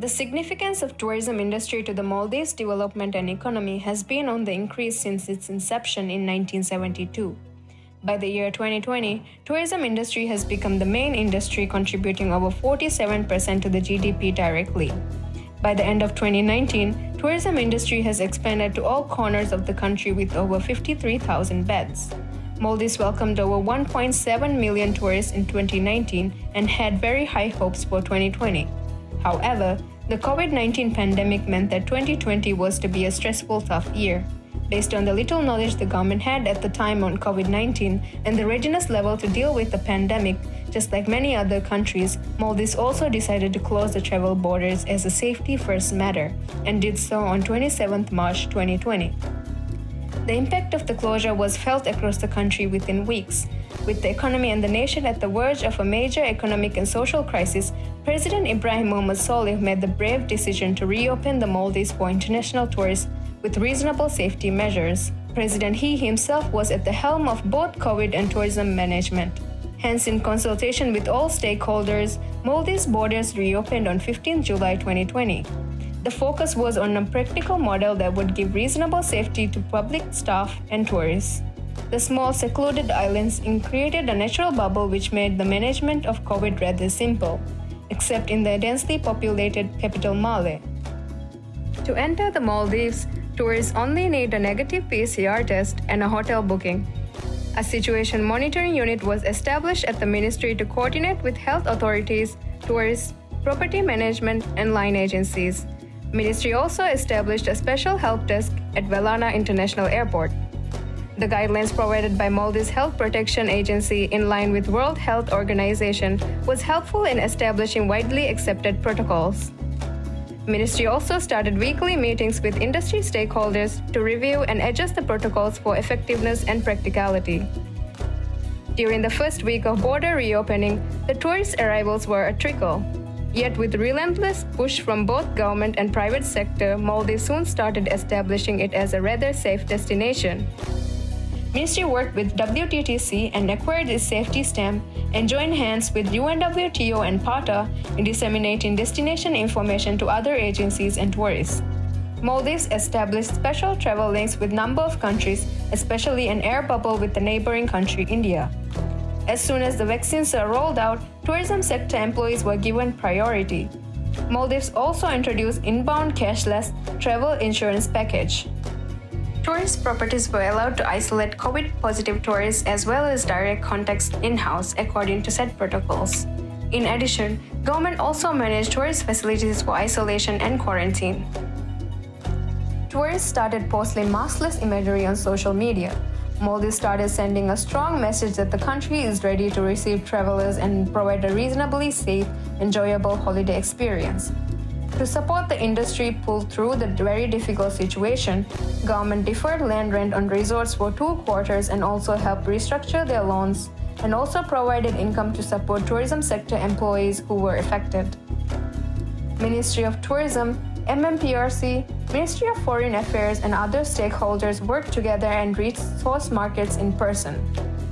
The significance of tourism industry to the Maldives' development and economy has been on the increase since its inception in 1972. By the year 2020, tourism industry has become the main industry, contributing over 47% to the GDP directly. By the end of 2019, tourism industry has expanded to all corners of the country with over 53,000 beds. Maldives welcomed over 1.7 million tourists in 2019 and had very high hopes for 2020. However, the COVID-19 pandemic meant that 2020 was to be a stressful, tough year. Based on the little knowledge the government had at the time on COVID-19 and the readiness level to deal with the pandemic, just like many other countries, Maldives also decided to close the travel borders as a safety-first matter and did so on 27 March 2020. The impact of the closure was felt across the country within weeks. With the economy and the nation at the verge of a major economic and social crisis, President Ibrahim Mohamed Solih made the brave decision to reopen the Maldives for international tourists with reasonable safety measures. President He himself was at the helm of both COVID and tourism management. Hence, in consultation with all stakeholders, Maldives borders reopened on 15 July 2020. The focus was on a practical model that would give reasonable safety to public, staff, and tourists. The small, secluded islands created a natural bubble which made the management of COVID rather simple, except in the densely populated capital Malé. To enter the Maldives, tourists only need a negative PCR test and a hotel booking. A situation monitoring unit was established at the ministry to coordinate with health authorities, tourists, property management, and line agencies. Ministry also established a special help desk at Velana International Airport. The guidelines provided by Maldives Health Protection Agency in line with World Health Organization was helpful in establishing widely accepted protocols. Ministry also started weekly meetings with industry stakeholders to review and adjust the protocols for effectiveness and practicality. During the first week of border reopening, the tourist arrivals were a trickle. Yet with relentless push from both government and private sector, Maldives soon started establishing it as a rather safe destination. Ministry worked with WTTC and acquired its safety stamp and joined hands with UNWTO and PATA in disseminating destination information to other agencies and tourists. Maldives established special travel links with a number of countries, especially an air bubble with the neighboring country, India. As soon as the vaccines are rolled out, tourism sector employees were given priority. Maldives also introduced inbound cashless travel insurance package. Tourist properties were allowed to isolate COVID-positive tourists as well as direct contacts in-house according to set protocols. In addition, government also managed tourist facilities for isolation and quarantine. Tourists started posting maskless imagery on social media. Maldives started sending a strong message that the country is ready to receive travelers and provide a reasonably safe, enjoyable holiday experience. To support the industry pulled through the very difficult situation, government deferred land rent on resorts for 2 quarters and also helped restructure their loans and also provided income to support tourism sector employees who were affected. Ministry of Tourism, MMPRC, Ministry of Foreign Affairs and other stakeholders worked together and reached source markets in person.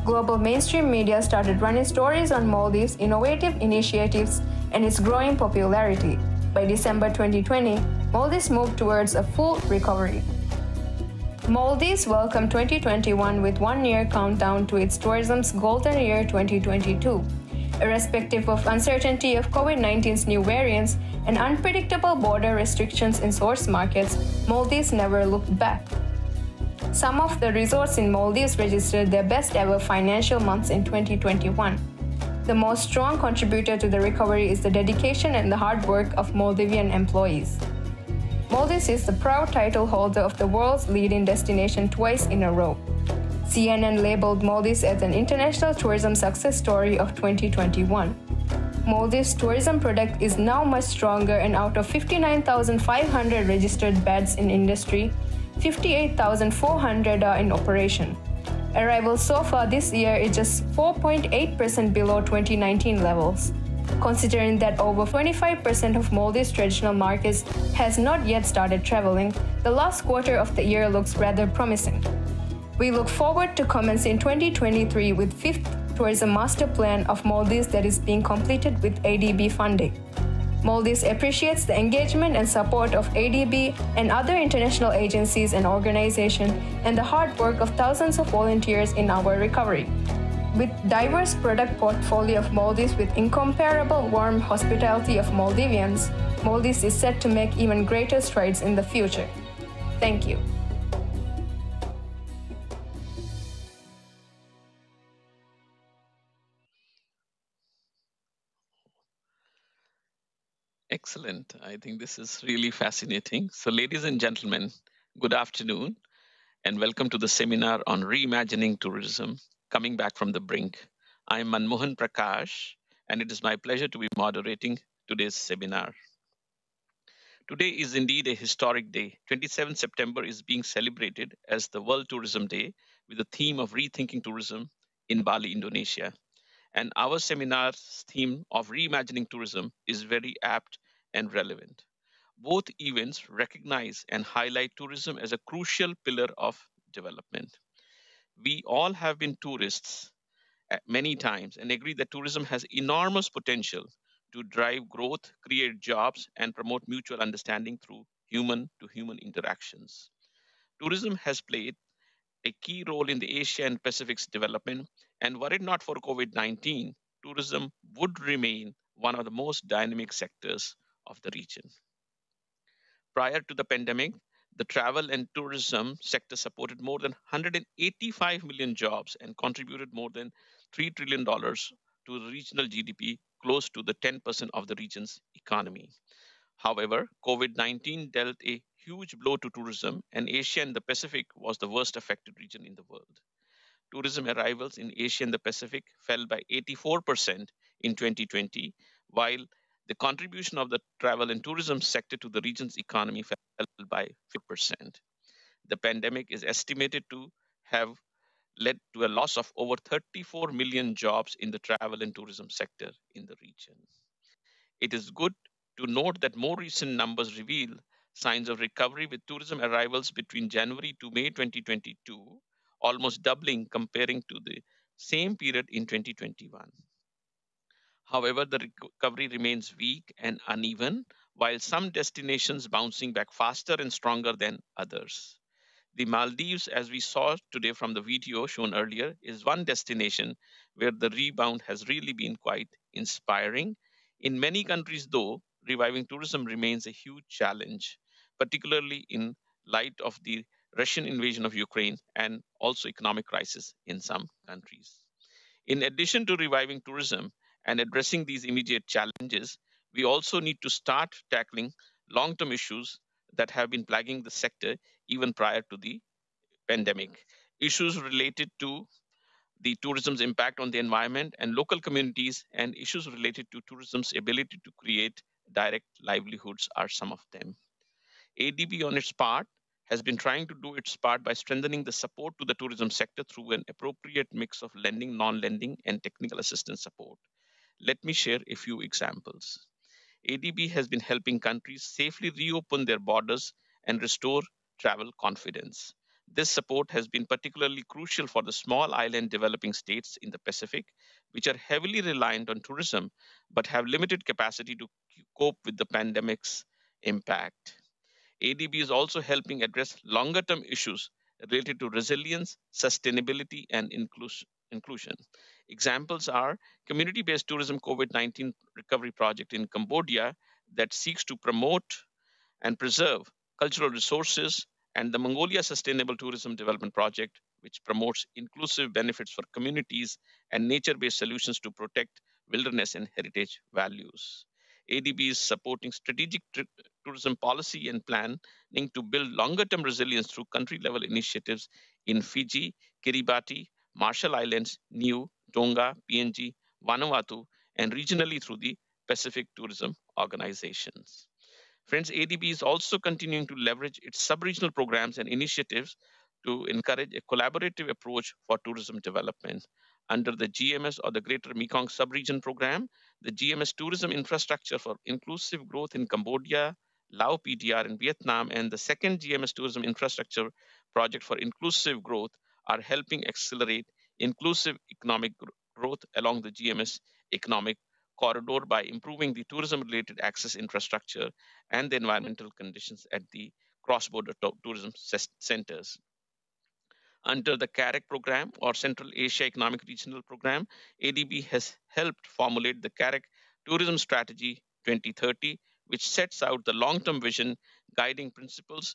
Global mainstream media started running stories on Maldives' innovative initiatives and its growing popularity. By December 2020, Maldives moved towards a full recovery. Maldives welcomed 2021 with 1-year countdown to its tourism's golden year 2022. Irrespective of uncertainty of COVID-19's new variants and unpredictable border restrictions in source markets, Maldives never looked back. Some of the resorts in Maldives registered their best ever financial months in 2021. The most strong contributor to the recovery is the dedication and the hard work of Maldivian employees. Maldives is the proud title holder of the world's leading destination twice in a row. CNN labeled Maldives as an international tourism success story of 2021. Maldives' tourism product is now much stronger, and out of 59,500 registered beds in industry, 58,400 are in operation. Arrivals so far this year is just 4.8% below 2019 levels. Considering that over 25% of Maldives' traditional markets has not yet started traveling, the last quarter of the year looks rather promising. We look forward to commencing 2023 with 5th Tourism Master Plan of Maldives that is being completed with ADB funding. Maldives appreciates the engagement and support of ADB and other international agencies and organizations and the hard work of thousands of volunteers in our recovery. With diverse product portfolio of Maldives with incomparable warm hospitality of Maldivians, Maldives is set to make even greater strides in the future. Thank you. Excellent. I think this is really fascinating. So ladies and gentlemen, good afternoon and welcome to the seminar on reimagining tourism, coming back from the brink. I'm Manmohan Prakash and it is my pleasure to be moderating today's seminar. Today is indeed a historic day. 27 September is being celebrated as the World Tourism Day with the theme of rethinking tourism in Bali, Indonesia. And our seminar's theme of reimagining tourism is very apt and relevant. Both events recognize and highlight tourism as a crucial pillar of development. We all have been tourists many times and agree that tourism has enormous potential to drive growth, create jobs, and promote mutual understanding through human-to-human interactions. Tourism has played a key role in the Asia and Pacific's development, and were it not for COVID-19, tourism would remain one of the most dynamic sectors of the region. Prior to the pandemic, the travel and tourism sector supported more than 185 million jobs and contributed more than $3 trillion to the regional GDP, close to the 10% of the region's economy. However, COVID-19 dealt a huge blow to tourism, and Asia and the Pacific was the worst affected region in the world. Tourism arrivals in Asia and the Pacific fell by 84% in 2020, while the contribution of the travel and tourism sector to the region's economy fell by 50%. The pandemic is estimated to have led to a loss of over 34 million jobs in the travel and tourism sector in the region. It is good to note that more recent numbers reveal signs of recovery, with tourism arrivals between January to May 2022, almost doubling comparing to the same period in 2021. However, the recovery remains weak and uneven, while some destinations bouncing back faster and stronger than others. The Maldives, as we saw today from the video shown earlier, is one destination where the rebound has really been quite inspiring. In many countries, though, reviving tourism remains a huge challenge, particularly in light of the Russian invasion of Ukraine and also economic crisis in some countries. In addition to reviving tourism and addressing these immediate challenges, we also need to start tackling long-term issues that have been plaguing the sector even prior to the pandemic. Issues related to the tourism's impact on the environment and local communities, and issues related to tourism's ability to create direct livelihoods are some of them. ADB on its part has been trying to do its part by strengthening the support to the tourism sector through an appropriate mix of lending, non-lending, and technical assistance support. Let me share a few examples. ADB has been helping countries safely reopen their borders and restore travel confidence. This support has been particularly crucial for the small island developing states in the Pacific, which are heavily reliant on tourism, but have limited capacity to cope with the pandemic's impact. ADB is also helping address longer-term issues related to resilience, sustainability, and inclusion. Examples are community-based tourism COVID-19 recovery project in Cambodia that seeks to promote and preserve cultural resources, and the Mongolia Sustainable Tourism Development Project, which promotes inclusive benefits for communities and nature-based solutions to protect wilderness and heritage values. ADB is supporting strategic tourism policy and planning to build longer-term resilience through country-level initiatives in Fiji, Kiribati, Marshall Islands, Niue, Tonga, PNG, Vanuatu, and regionally through the Pacific Tourism Organizations. Friends, ADB is also continuing to leverage its sub-regional programs and initiatives to encourage a collaborative approach for tourism development. Under the GMS or the Greater Mekong Sub-Region Program, the GMS Tourism Infrastructure for Inclusive Growth in Cambodia, Laos, PDR, and Vietnam, and the second GMS Tourism Infrastructure Project for Inclusive Growth are helping accelerate inclusive economic growth along the GMS economic corridor by improving the tourism-related access infrastructure and the environmental conditions at the cross-border tourism centers. Under the CAREC program or Central Asia Economic Regional Program, ADB has helped formulate the CAREC Tourism Strategy 2030, which sets out the long-term vision, guiding principles,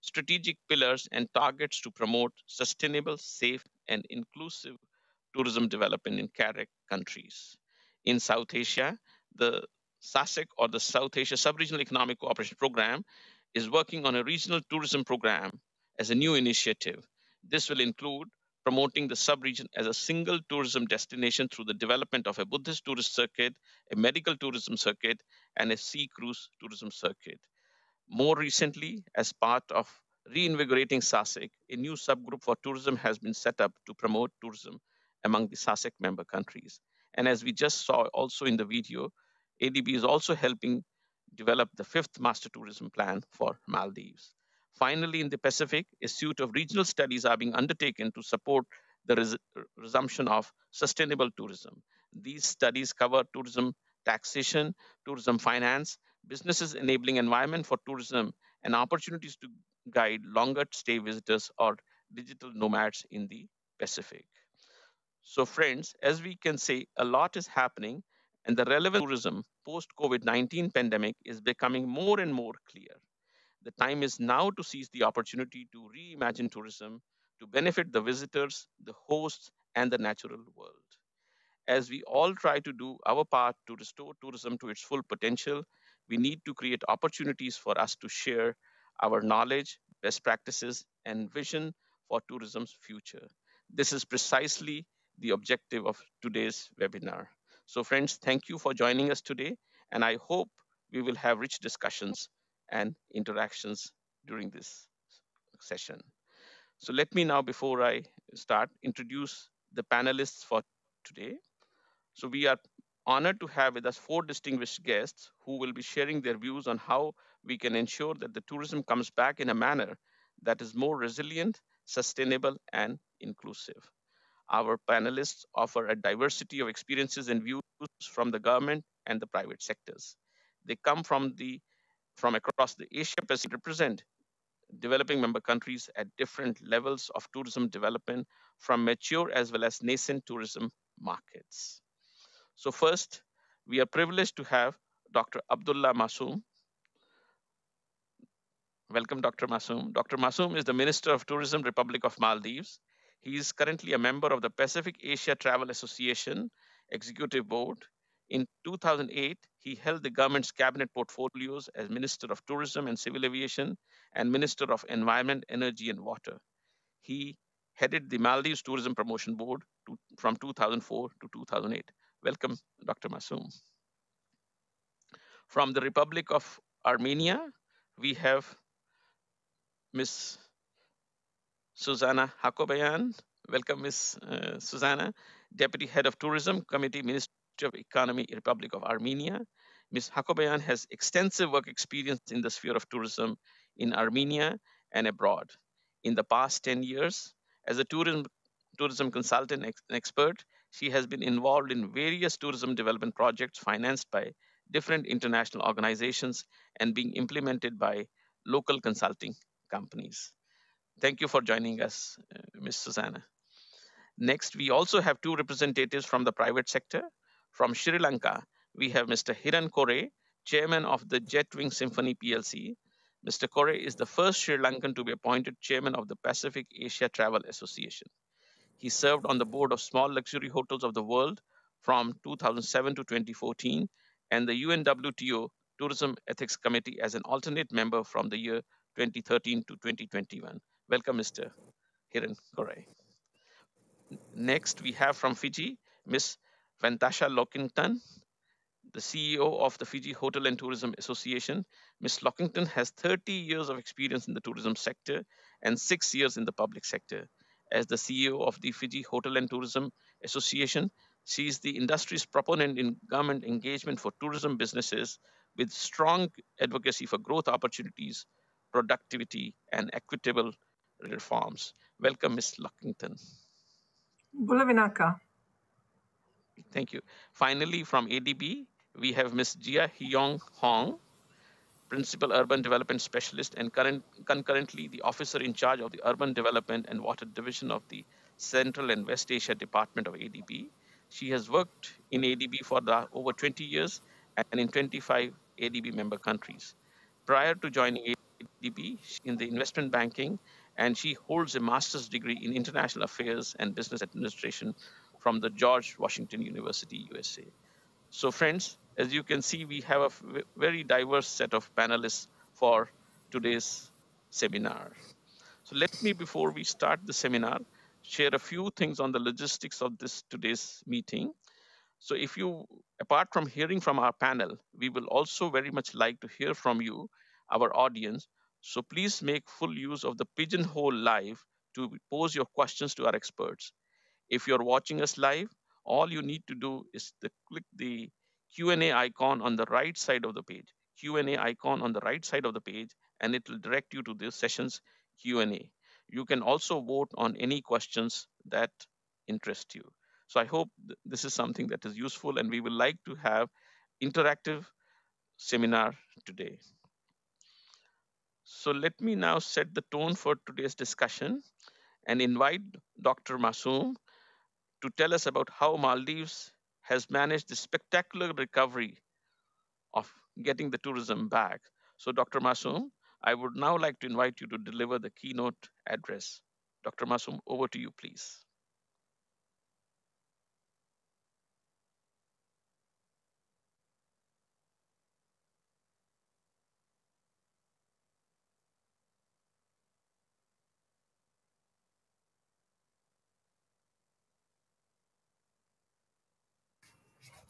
strategic pillars, and targets to promote sustainable, safe, and inclusive tourism development in CAREC countries. In South Asia, the SASEC or the South Asia Sub-Regional Economic Cooperation Program is working on a regional tourism program as a new initiative. This will include promoting the sub-region as a single tourism destination through the development of a Buddhist tourist circuit, a medical tourism circuit, and a sea cruise tourism circuit. More recently, as part of reinvigorating SASEC, a new subgroup for tourism has been set up to promote tourism among the SASEC member countries. And as we just saw also in the video, ADB is also helping develop the 5th Master Tourism Plan for Maldives. Finally, in the Pacific, a suite of regional studies are being undertaken to support the resumption of sustainable tourism. These studies cover tourism taxation, tourism finance, businesses enabling environment for tourism, and opportunities to guide longer stay visitors or digital nomads in the Pacific. So friends, as we can say, a lot is happening, and the relevant tourism post-COVID-19 pandemic is becoming more and more clear. The time is now to seize the opportunity to reimagine tourism to benefit the visitors, the hosts, and the natural world. As we all try to do our part to restore tourism to its full potential, we need to create opportunities for us to share our knowledge, best practices, and vision for tourism's future. This is precisely the objective of today's webinar. So friends, thank you for joining us today, and I hope we will have rich discussions and interactions during this session. So let me now, before I start, introduce the panelists for today. So we are honored to have with us 4 distinguished guests who will be sharing their views on how we can ensure that the tourism comes back in a manner that is more resilient, sustainable, and inclusive. Our panelists offer a diversity of experiences and views from the government and the private sectors. They come from across the Asia Pacific, represent developing member countries at different levels of tourism development, from mature as well as nascent tourism markets. So first, we are privileged to have Dr. Abdulla Mausoom. Welcome, Dr. Mausoom. Dr. Mausoom is the Minister of Tourism, Republic of Maldives. He is currently a member of the Pacific Asia Travel Association Executive Board. In 2008, he held the government's cabinet portfolios as Minister of Tourism and Civil Aviation and Minister of Environment, Energy and Water. He headed the Maldives Tourism Promotion Board from 2004 to 2008. Welcome, Dr. Mausoom. From the Republic of Armenia, we have Ms. Susanna Hakobyan. Welcome, Ms. Susanna, Deputy Head of Tourism Committee, Ministry of Economy, Republic of Armenia. Ms. Hakobyan has extensive work experience in the sphere of tourism in Armenia and abroad. In the past 10 years, as a tourism consultant and expert, she has been involved in various tourism development projects financed by different international organizations and being implemented by local consulting companies. Thank you for joining us, Ms. Susanna. Next, we also have 2 representatives from the private sector. From Sri Lanka, we have Mr. Hiran Cooray, Chairman of the Jetwing Symphony PLC. Mr. Cooray is the first Sri Lankan to be appointed Chairman of the Pacific Asia Travel Association. He served on the board of Small Luxury Hotels of the World from 2007 to 2014 and the UNWTO Tourism Ethics Committee as an alternate member from the year 2013 to 2021. Welcome, Mr. Hiran Cooray. Next, we have from Fiji, Ms. Fantasha Lockington, the CEO of the Fiji Hotel and Tourism Association. Ms. Lockington has 30 years of experience in the tourism sector and 6 years in the public sector. As the CEO of the Fiji Hotel and Tourism Association, she is the industry's proponent in government engagement for tourism businesses with strong advocacy for growth opportunities, productivity, and equitable reforms. Welcome, Ms. Lockington. Bulavinaka. Thank you. Finally, from ADB, we have Ms. Jia Hyong Hong, Principal Urban Development Specialist and concurrently the Officer in Charge of the Urban Development and Water Division of the Central and West Asia Department of ADB. She has worked in ADB for over 20 years and in 25 ADB member countries. Prior to joining ADB, in the investment banking, and she holds a master's degree in international affairs and business administration from the George Washington University, USA. So friends, as you can see, we have a very diverse set of panelists for today's seminar. So let me, before we start the seminar, share a few things on the logistics of today's meeting. So if you, apart from hearing from our panel, we will also very much like to hear from you, our audience. So please make full use of the Pigeonhole Live to pose your questions to our experts. If you're watching us live, all you need to do is to click the Q&A icon on the right side of the page, Q&A icon on the right side of the page, and it will direct you to this session's Q&A. You can also vote on any questions that interest you. So I hope this is something that is useful, and we would like to have interactive seminar today. So let me now set the tone for today's discussion and invite Dr. Mausoom to tell us about how Maldives has managed the spectacular recovery of getting the tourism back. So Dr. Mausoom, I would now like to invite you to deliver the keynote address. Dr. Mausoom, over to you, please.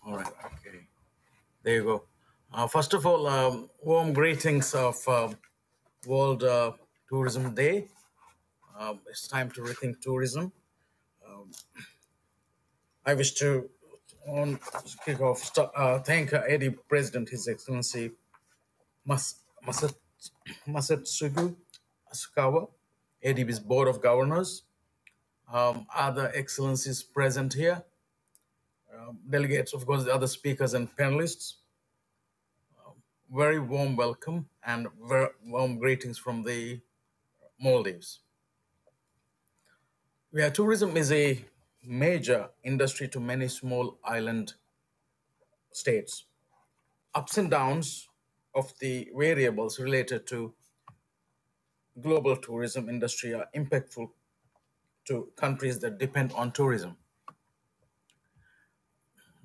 All right, okay. There you go. First of all, warm greetings of World Tourism Day. It's time to rethink tourism. I wish to kick off, thank ADB President, His Excellency Masatsugu Mas Asukawa, ADB's Board of Governors, other excellencies present here, delegates, of course, the other speakers and panelists. Very warm welcome and very warm greetings from the Maldives, where tourism is a major industry to many small island states. Ups and downs of the variables related to global tourism industry are impactful to countries that depend on tourism.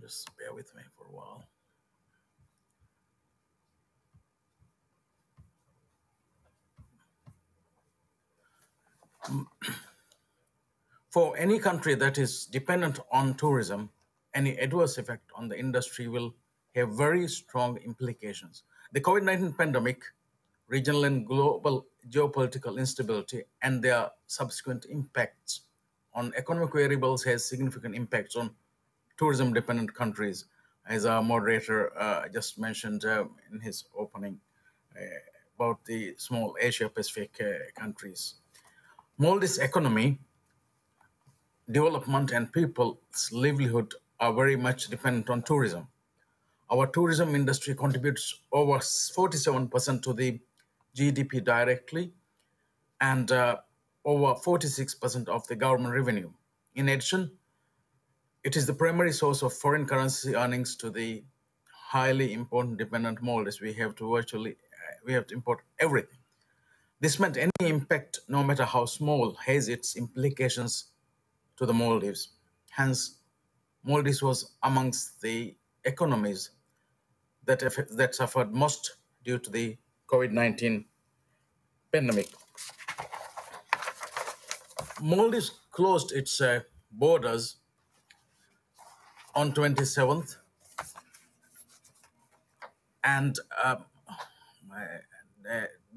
Just bear with me for a while. For any country that is dependent on tourism, any adverse effect on the industry will have very strong implications. The COVID-19 pandemic, regional and global geopolitical instability, and their subsequent impacts on economic variables has significant impacts on tourism-dependent countries, as our moderator just mentioned in his opening about the small Asia-Pacific countries. Maldives' economy, development, and people's livelihood are very much dependent on tourism. Our tourism industry contributes over 47% to the GDP directly and over 46% of the government revenue. In addition, it is the primary source of foreign currency earnings to the highly important dependent Maldives. We have to import everything. This meant any impact, no matter how small, has its implications to the Maldives. Hence, Maldives was amongst the economies that suffered most due to the COVID-19 pandemic. Maldives closed its borders on 27th, and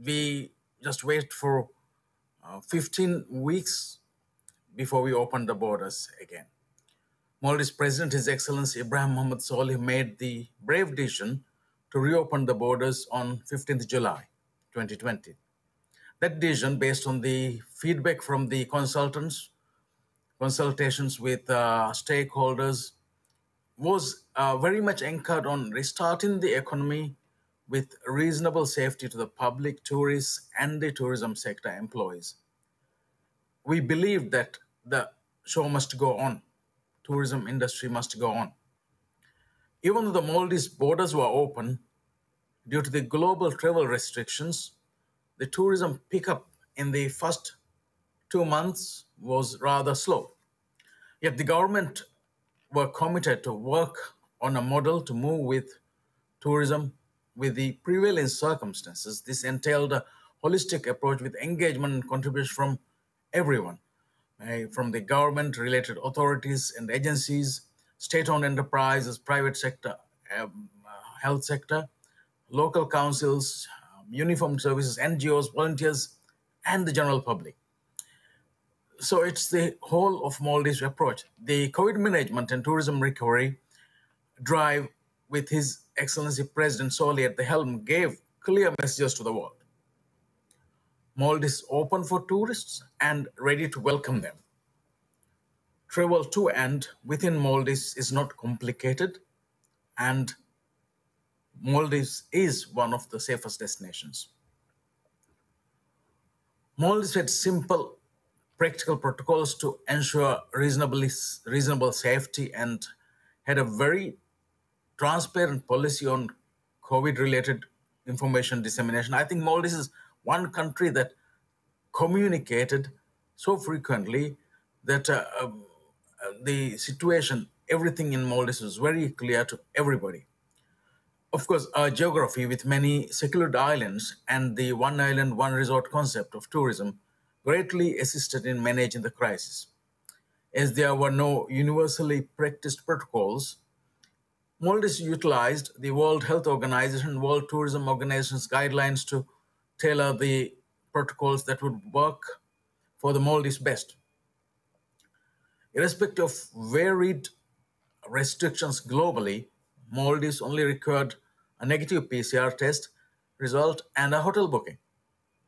we just waited for 15 weeks before we opened the borders again. Maldives President, His Excellency Ibrahim Mohamed Solih, made the brave decision to reopen the borders on 15th July, 2020. That decision, based on the feedback from the consultants, consultations with stakeholders, was very much anchored on restarting the economy with reasonable safety to the public, tourists, and the tourism sector employees. We believed that the show must go on. Tourism industry must go on. Even though the Maldives borders were open, due to the global travel restrictions, the tourism pickup in the first 2 months was rather slow. Yet the government were committed to work on a model to move with tourism with the prevailing circumstances. This entailed a holistic approach with engagement and contribution from everyone, from the government-related authorities and agencies, state-owned enterprises, private sector, health sector, local councils, uniformed services, NGOs, volunteers, and the general public. So it's the whole of Maldives approach. The COVID management and tourism recovery drive with His Excellency President Solih at the helm gave clear messages to the world. Maldives open for tourists and ready to welcome them. Travel to and within Maldives is not complicated, and Maldives is one of the safest destinations. Maldives had simple, practical protocols to ensure reasonable safety and had a very transparent policy on COVID-related information dissemination. I think Maldives is one country that communicated so frequently that the situation, everything in Maldives was very clear to everybody. Of course, our geography with many secluded islands and the one island, one resort concept of tourism greatly assisted in managing the crisis. As there were no universally practiced protocols, Maldives utilized the World Health Organization, World Tourism Organization's guidelines to tailor the protocols that would work for the Maldives best. Irrespective of varied restrictions globally, Maldives only required a negative PCR test result and a hotel booking.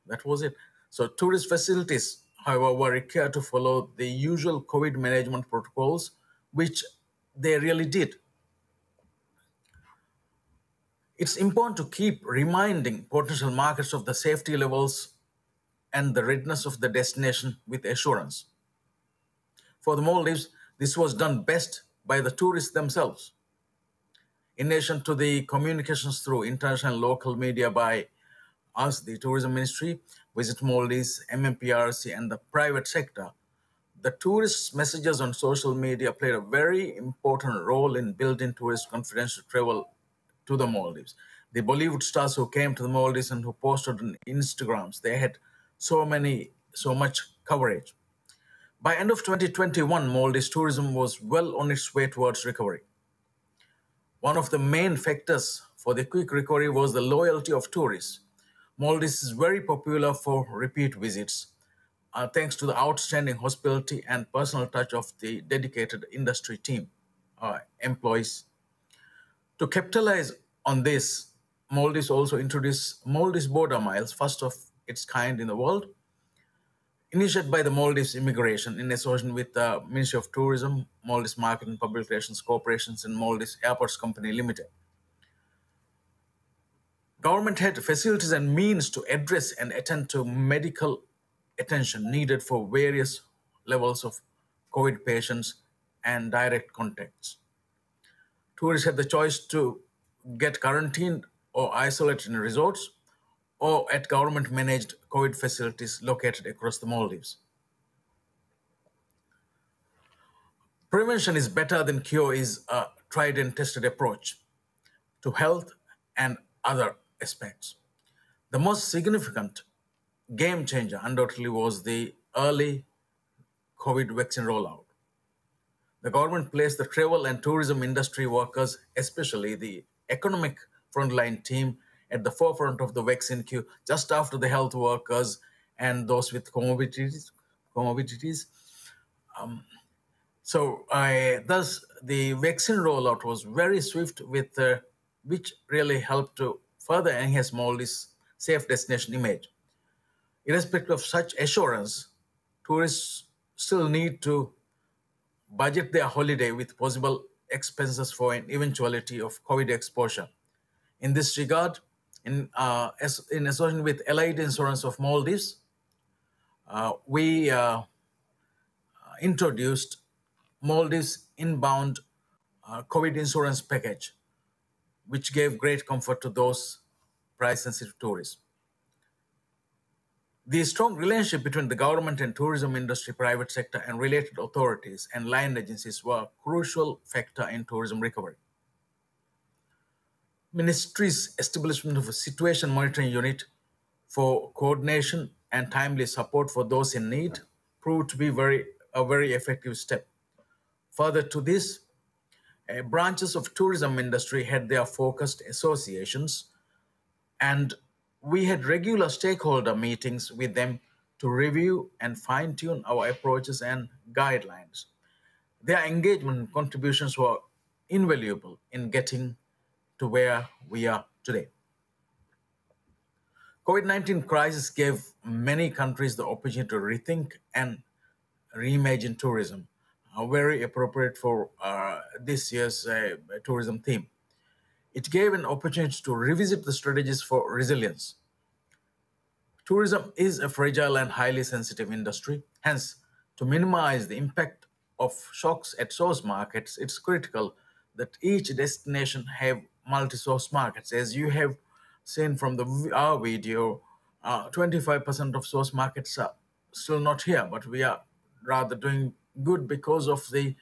That was it. So tourist facilities, however, were required to follow the usual COVID management protocols, which they really did. It's important to keep reminding potential markets of the safety levels and the readiness of the destination with assurance. For the Maldives, this was done best by the tourists themselves. In addition to the communications through international and local media by us, the Tourism Ministry, Visit Maldives, MMPRC, and the private sector, the tourists' messages on social media played a very important role in building tourist confidence to travel to the Maldives. The Bollywood stars who came to the Maldives and who posted on Instagrams, they had so much coverage. By end of 2021, Maldives tourism was well on its way towards recovery. One of the main factors for the quick recovery was the loyalty of tourists. Maldives is very popular for repeat visits, thanks to the outstanding hospitality and personal touch of the dedicated industry team, employees. To capitalize on this, Maldives also introduced Maldives Border Miles, first of its kind in the world, initiated by the Maldives Immigration in association with the Ministry of Tourism, Maldives Market and Public Relations Corporations, and Maldives Airports Company Limited. Government had facilities and means to address and attend to medical attention needed for various levels of COVID patients and direct contacts. Tourists had the choice to get quarantined or isolated in resorts or at government-managed COVID facilities located across the Maldives. Prevention is better than cure is a tried and tested approach to health and other aspects. The most significant game changer undoubtedly was the early COVID vaccine rollout. The government placed the travel and tourism industry workers, especially the economic frontline team, at the forefront of the vaccine queue just after the health workers and those with comorbidities. Thus, the vaccine rollout was very swift, with which really helped to further enhance Maldives' safe destination image. Irrespective of such assurance, tourists still need to budget their holiday with possible expenses for an eventuality of COVID exposure. In this regard, in association with Allied Insurance of Maldives, we introduced Maldives Inbound COVID Insurance Package, which gave great comfort to those price-sensitive tourists. The strong relationship between the government and tourism industry, private sector, and related authorities and land agencies were a crucial factor in tourism recovery. Ministry's establishment of a situation monitoring unit for coordination and timely support for those in need proved to be a very effective step. Further to this, branches of tourism industry had their focused associations, and we had regular stakeholder meetings with them to review and fine-tune our approaches and guidelines. Their engagement and contributions were invaluable in getting to where we are today. COVID-19 crisis gave many countries the opportunity to rethink and reimagine tourism, very appropriate for this year's tourism theme. It gave an opportunity to revisit the strategies for resilience. Tourism is a fragile and highly sensitive industry. Hence, to minimize the impact of shocks at source markets, it's critical that each destination have multi-source markets. As you have seen from our video, 25% of source markets are still not here, but we are rather doing good because of the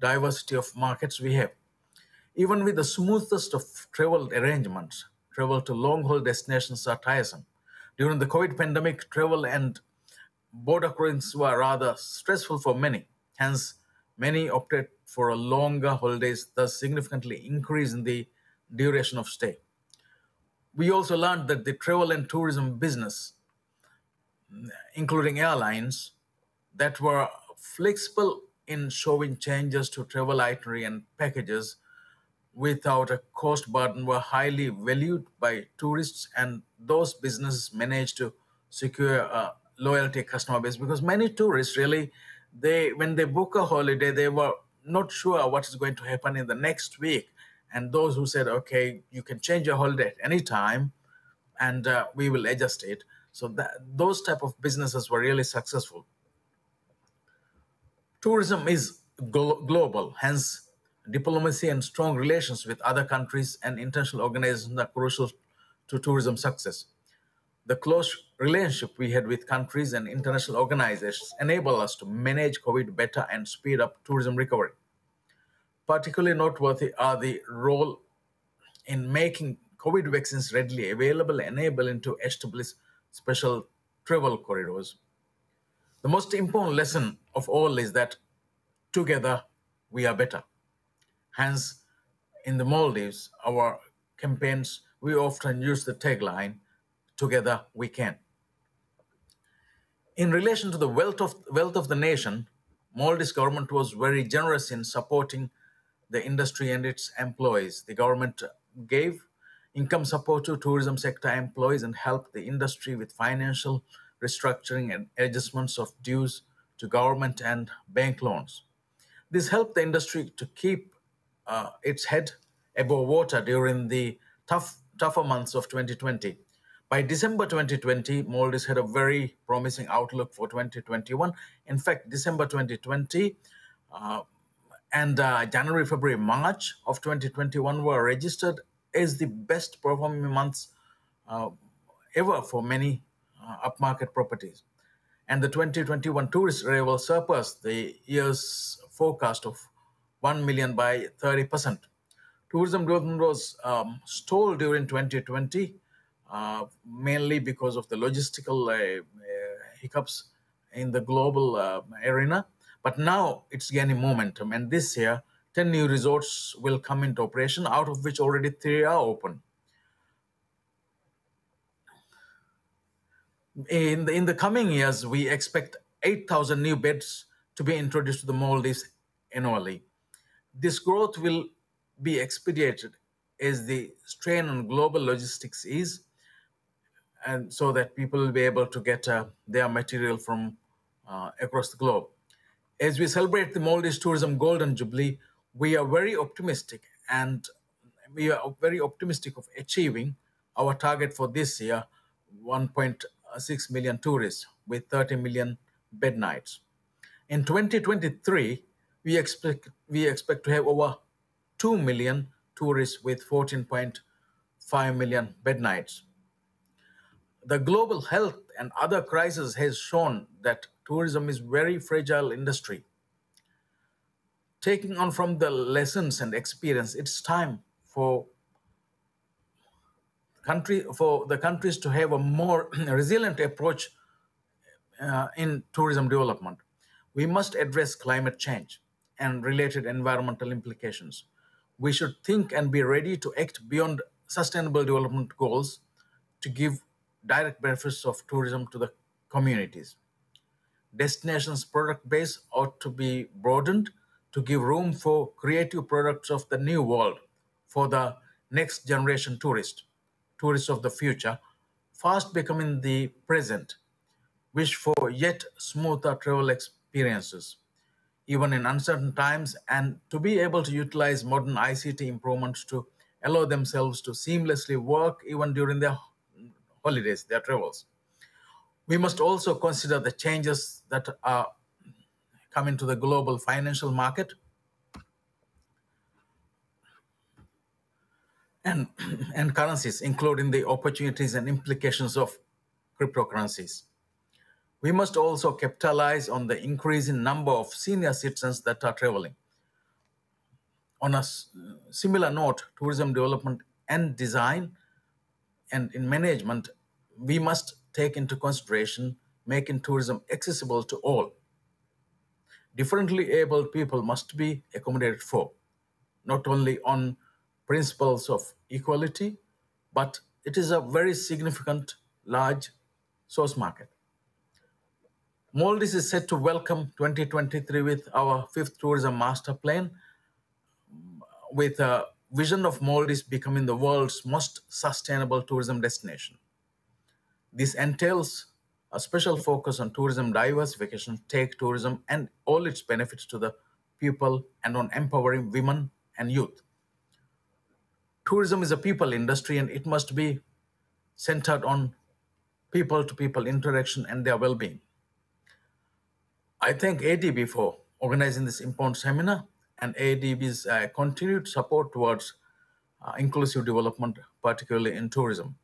diversity of markets we have. Even with the smoothest of travel arrangements, travel to long-haul destinations are tiresome. During the COVID pandemic, travel and border crossings were rather stressful for many. Hence, many opted for a longer holidays, thus significantly increasing the duration of stay. We also learned that the travel and tourism business, including airlines, that were flexible in showing changes to travel itinerary and packages without a cost burden were highly valued by tourists, and those businesses managed to secure a loyalty customer base, because many tourists really, when they book a holiday, they were not sure what is going to happen in the next week. And those who said, okay, you can change your holiday at any time and we will adjust it. So those type of businesses were really successful. Tourism is global, hence diplomacy and strong relations with other countries and international organizations are crucial to tourism success. The close relationship we had with countries and international organizations enabled us to manage COVID better and speed up tourism recovery. Particularly noteworthy are the role in making COVID vaccines readily available, enabling to establish special travel corridors. The most important lesson of all is that together we are better. Hence, in the Maldives, our campaigns, we often use the tagline, together we can. In relation to the wealth of the nation, Maldives government was very generous in supporting the industry and its employees. The government gave income support to tourism sector employees and helped the industry with financial restructuring and adjustments of dues to government and bank loans. This helped the industry to keep its head above water during the tougher months of 2020. By December 2020, Maldives had a very promising outlook for 2021. In fact, December 2020 and January, February, March of 2021 were registered as the best performing months ever for many upmarket properties. And the 2021 tourist arrival surpassed the year's forecast of 1 million by 30%. Tourism growth was stalled during 2020, mainly because of the logistical hiccups in the global arena. But now it's gaining momentum. And this year, 10 new resorts will come into operation, out of which already 3 are open. In the coming years, we expect 8,000 new beds to be introduced to the Maldives annually. This growth will be expedited as the strain on global logistics is, and so that people will be able to get their material from across the globe. As we celebrate the Maldives Tourism Golden Jubilee, we are very optimistic, and we are very optimistic of achieving our target for this year, 1.6 million tourists with 30 million bed nights. In 2023, we expect to have over 2 million tourists with 14.5 million bed nights. The global health and other crises has shown that tourism is a very fragile industry. Taking on from the lessons and experience, it's time for the countries to have a more resilient approach in tourism development. We must address climate change and related environmental implications. We should think and be ready to act beyond sustainable development goals to give direct benefits of tourism to the communities. Destinations' product base ought to be broadened to give room for creative products of the new world for the next generation tourists, tourists of the future, fast becoming the present, wish for yet smoother travel experiences, even in uncertain times, and to be able to utilize modern ICT improvements to allow themselves to seamlessly work even during their holidays, their travels. We must also consider the changes that are coming to the global financial market and currencies, including the opportunities and implications of cryptocurrencies. We must also capitalize on the increasing number of senior citizens that are traveling. On a similar note, tourism development and design and in management, we must take into consideration making tourism accessible to all. Differently abled people must be accommodated for, not only on principles of equality, but it is a very significant, large source market. Maldives is set to welcome 2023 with our 5th tourism master plan, with a vision of Maldives becoming the world's most sustainable tourism destination. This entails a special focus on tourism diversification, take tourism and all its benefits to the people, and on empowering women and youth. Tourism is a people industry, and it must be centered on people-to-people interaction and their well-being. I thank ADB for organizing this important seminar and ADB's continued support towards inclusive development, particularly in tourism.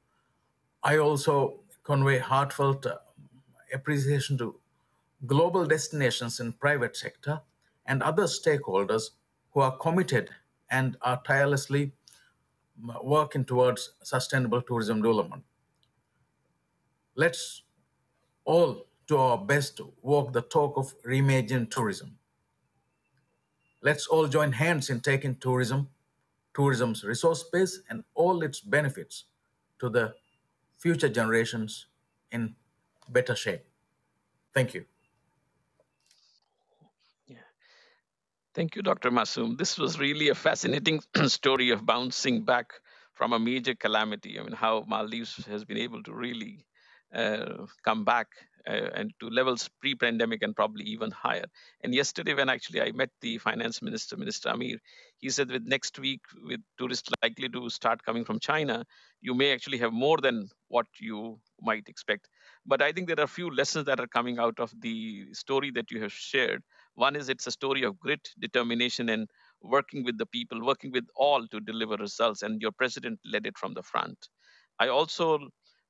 I also convey heartfelt appreciation to global destinations in private sector and other stakeholders who are committed and are tirelessly working towards sustainable tourism development. Let's all do our best to walk the talk of reimagined tourism. Let's all join hands in taking tourism's resource base and all its benefits to the future generations in better shape. Thank you. Thank you, Dr. Mausoom. This was really a fascinating story of bouncing back from a major calamity. I mean, how Maldives has been able to really come back and to levels pre-pandemic and probably even higher. And yesterday, when actually I met the finance minister, Minister Amir, he said that next week, with tourists likely to start coming from China, you may actually have more than what you might expect. But I think there are a few lessons that are coming out of the story that you have shared. One is it's a story of grit, determination, and working with the people, working with all to deliver results. And your president led it from the front. I also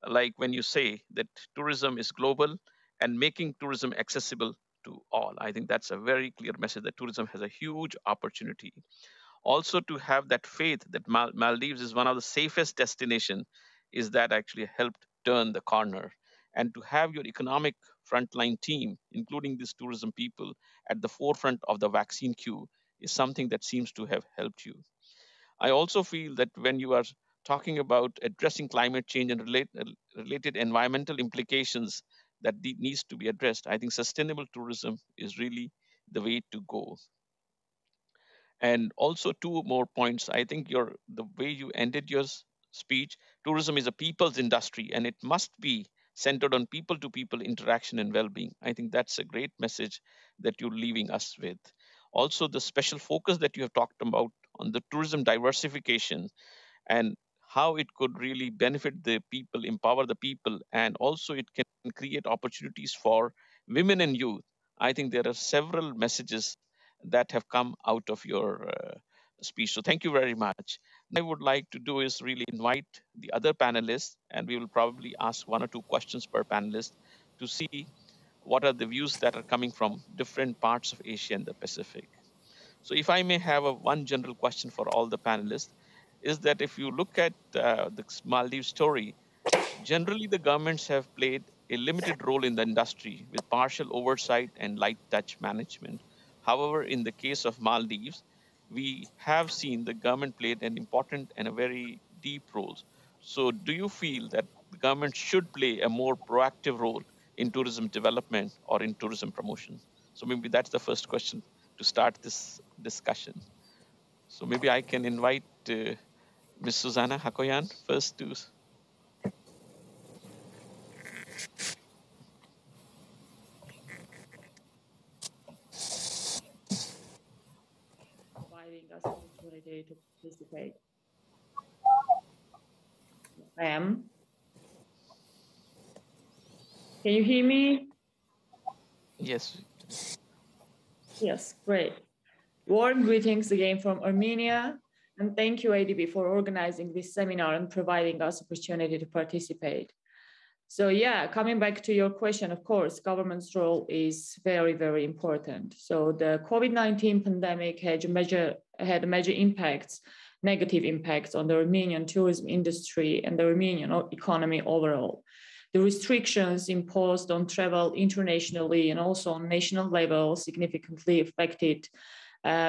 like when you say that tourism is global and making tourism accessible to all. I think that's a very clear message that tourism has a huge opportunity. Also to have that faith that Maldives is one of the safest destinations, is that actually helped turn the corner. And to have your economic frontline team, including these tourism people, at the forefront of the vaccine queue is something that seems to have helped you. I also feel that when you are talking about addressing climate change and related environmental implications that needs to be addressed, I think sustainable tourism is really the way to go. And also 2 more points. I think the way you ended your speech, tourism is a people's industry and it must be centered on people-to-people interaction and well-being. I think that's a great message that you're leaving us with. also the special focus that you have talked about on the tourism diversification and how it could really benefit the people, empower the people, and also it can create opportunities for women and youth. I think there are several messages that have come out of your speech. So thank you very much. What I would like to do is really invite the other panelists, and we will probably ask one or two questions per panelist to see what are the views that are coming from different parts of Asia and the Pacific. So if I may have one general question for all the panelists, is that if you look at the Maldives story, generally the governments have played a limited role in the industry with partial oversight and light touch management. However, in the case of Maldives, we have seen the government played an important and a very deep role. So do you feel that the government should play a more proactive role in tourism development or in tourism promotion? So maybe that's the first question to start this discussion. So maybe I can invite Ms. Susanna Hakobyan first to... to participate. I am. Can you hear me? Yes. Yes, great. Warm greetings again from Armenia, and thank you ADB for organizing this seminar and providing us opportunity to participate. So yeah, coming back to your question, of course, government's role is very, very important. So the COVID-19 pandemic had major impacts, negative impacts on the Armenian tourism industry and the Armenian economy overall. The restrictions imposed on travel internationally and also on national level significantly affected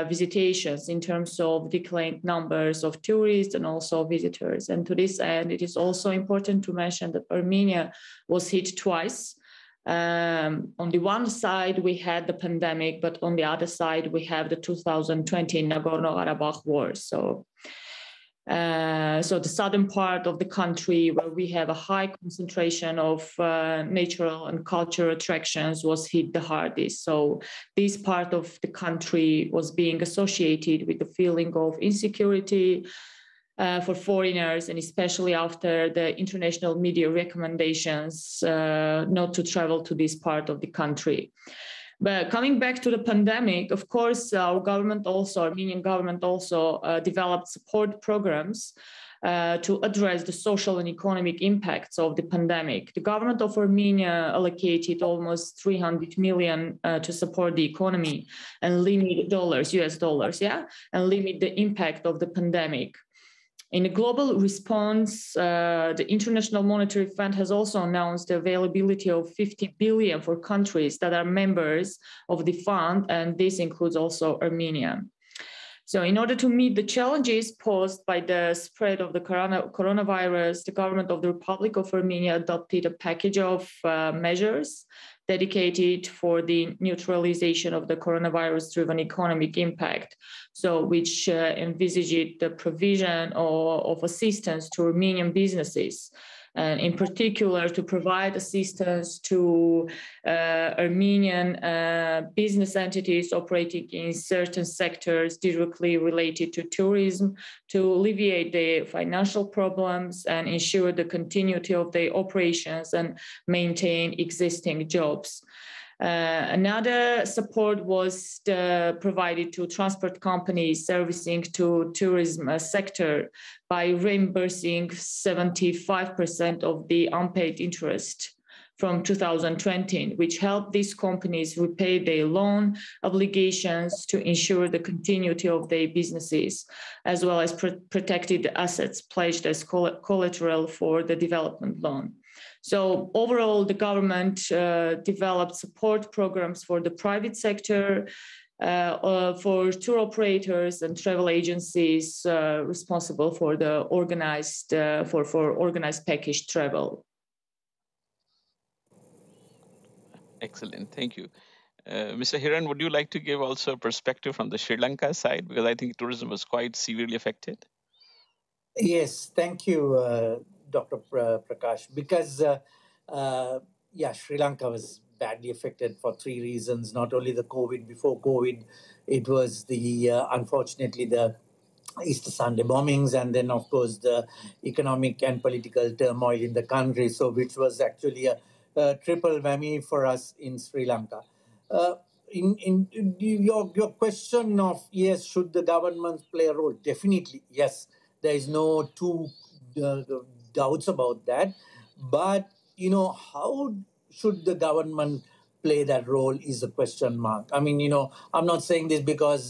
visitations in terms of declined numbers of tourists and also visitors. And to this end, it is also important to mention that Armenia was hit twice. On the one side, we had the pandemic, but on the other side, we have the 2020 Nagorno-Karabakh war. So the southern part of the country where we have a high concentration of natural and cultural attractions was hit the hardest. So this part of the country was being associated with the feeling of insecurity for foreigners, and especially after the international media recommendations not to travel to this part of the country. But coming back to the pandemic, of course, our government also, Armenian government also developed support programs to address the social and economic impacts of the pandemic. The government of Armenia allocated almost 300 million to support the economy and limit dollars, US dollars, yeah, and limit the impact of the pandemic. In a global response, the International Monetary Fund has also announced the availability of 50 billion for countries that are members of the fund, and this includes also Armenia. So in order to meet the challenges posed by the spread of the coronavirus, the government of the Republic of Armenia adopted a package of measures dedicated for the neutralization of the coronavirus-driven economic impact, so which envisaged the provision of assistance to Armenian businesses, and in particular to provide assistance to Armenian business entities operating in certain sectors directly related to tourism to alleviate the financial problems and ensure the continuity of their operations and maintain existing jobs. Another support was provided to transport companies servicing to tourism sector by reimbursing 75% of the unpaid interest from 2020, which helped these companies repay their loan obligations to ensure the continuity of their businesses, as well as protected the assets pledged as collateral for the development loan. So overall, the government developed support programs for the private sector, for tour operators and travel agencies responsible for the organized for organized package travel. Excellent, thank you, Mr. Hiran. Would you like to give also a perspective from the Sri Lanka side, because I think tourism was quite severely affected? Yes, thank you. Dr. Prakash, because Sri Lanka was badly affected for three reasons. Not only the COVID, before COVID, it was the, unfortunately, the Easter Sunday bombings, and then, of course, the economic and political turmoil in the country, so which was actually a triple whammy for us in Sri Lanka. In your question of, yes, should the governments play a role? Definitely, yes. There is no two doubts about that. But, you know, how should the government play that role is a question mark. I mean, you know, I'm not saying this because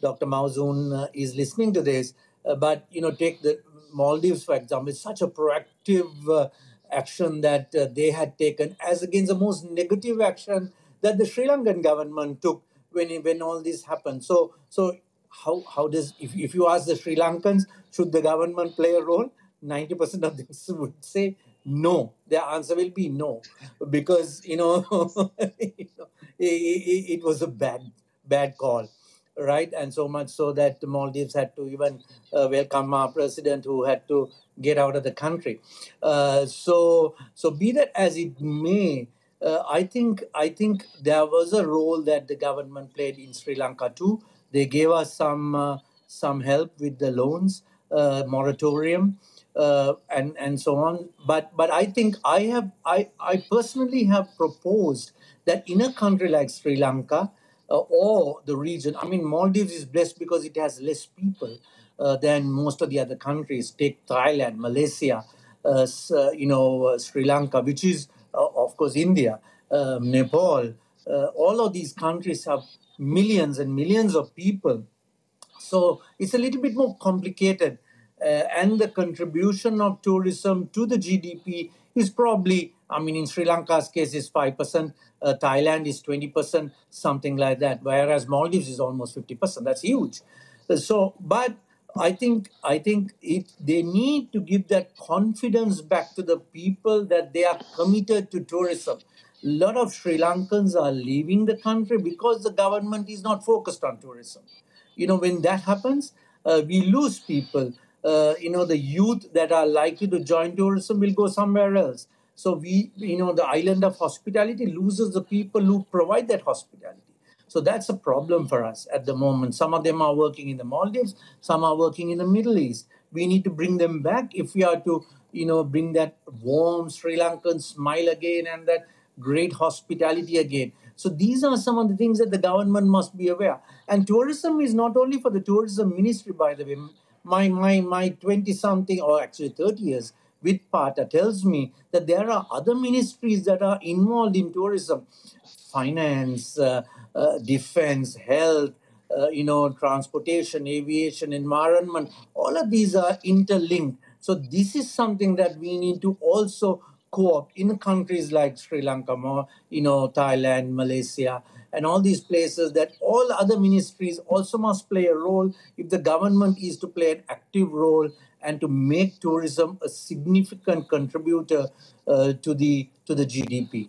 Dr. Mausoom is listening to this, but, you know, take the Maldives, for example. It's such a proactive action that they had taken as against the most negative action that the Sri Lankan government took when all this happened. So how does, if you ask the Sri Lankans, should the government play a role? 90% of them would say no. Their answer will be no, because, you know, it was a bad call, right? And so much so that the Maldives had to even welcome our president, who had to get out of the country. So be that as it may, I think there was a role that the government played in Sri Lanka too. They gave us some help with the loans, moratorium, and so on. But I think I personally have proposed that in a country like Sri Lanka or the region, I mean, Maldives is blessed because it has less people than most of the other countries. Take Thailand, Malaysia, Sri Lanka, which is of course, India, Nepal, all of these countries have millions and millions of people. So it's a little bit more complicated. And the contribution of tourism to the GDP is probably, I mean, in Sri Lanka's case, is 5%. Thailand is 20%, something like that. Whereas Maldives is almost 50%. That's huge. So, but I think they need to give that confidence back to the people that they are committed to tourism. A lot of Sri Lankans are leaving the country because the government is not focused on tourism. You know, when that happens, we lose people. You know, the youth that are likely to join tourism will go somewhere else. So the island of hospitality loses the people who provide that hospitality. So that's a problem for us at the moment. Some of them are working in the Maldives, some are working in the Middle East. We need to bring them back if we are to, you know, bring that warm Sri Lankan smile again and that great hospitality again. So these are some of the things that the government must be aware. And tourism is not only for the tourism ministry, by the way. My 20-something, or actually 30 years, with Pata tells me that there are other ministries that are involved in tourism. Finance, defense, health, transportation, aviation, environment, all of these are interlinked. So this is something that we need to also co-opt in countries like Sri Lanka, Thailand, Malaysia, and all these places, that all other ministries also must play a role if the government is to play an active role and to make tourism a significant contributor to the GDP.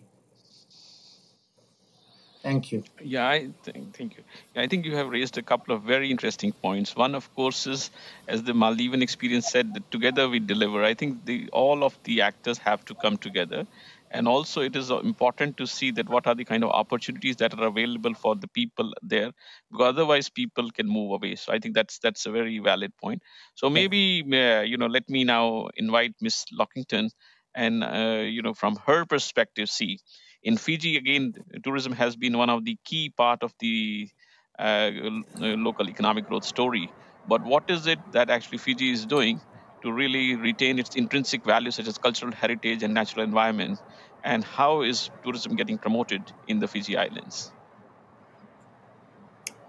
Thank you. Yeah, thank you. I think you have raised a couple of very interesting points. One, of course, is, as the Maldivian experience said, that together we deliver. I think all of the actors have to come together. And also it is important to see that what are the kind of opportunities that are available for the people there, because otherwise people can move away. So I think that's a very valid point. So maybe, let me now invite Ms. Lockington and, from her perspective, see. In Fiji, again, tourism has been one of the key part of the local economic growth story. But what is it that actually Fiji is doing to really retain its intrinsic values, such as cultural heritage and natural environment? And how is tourism getting promoted in the Fiji Islands?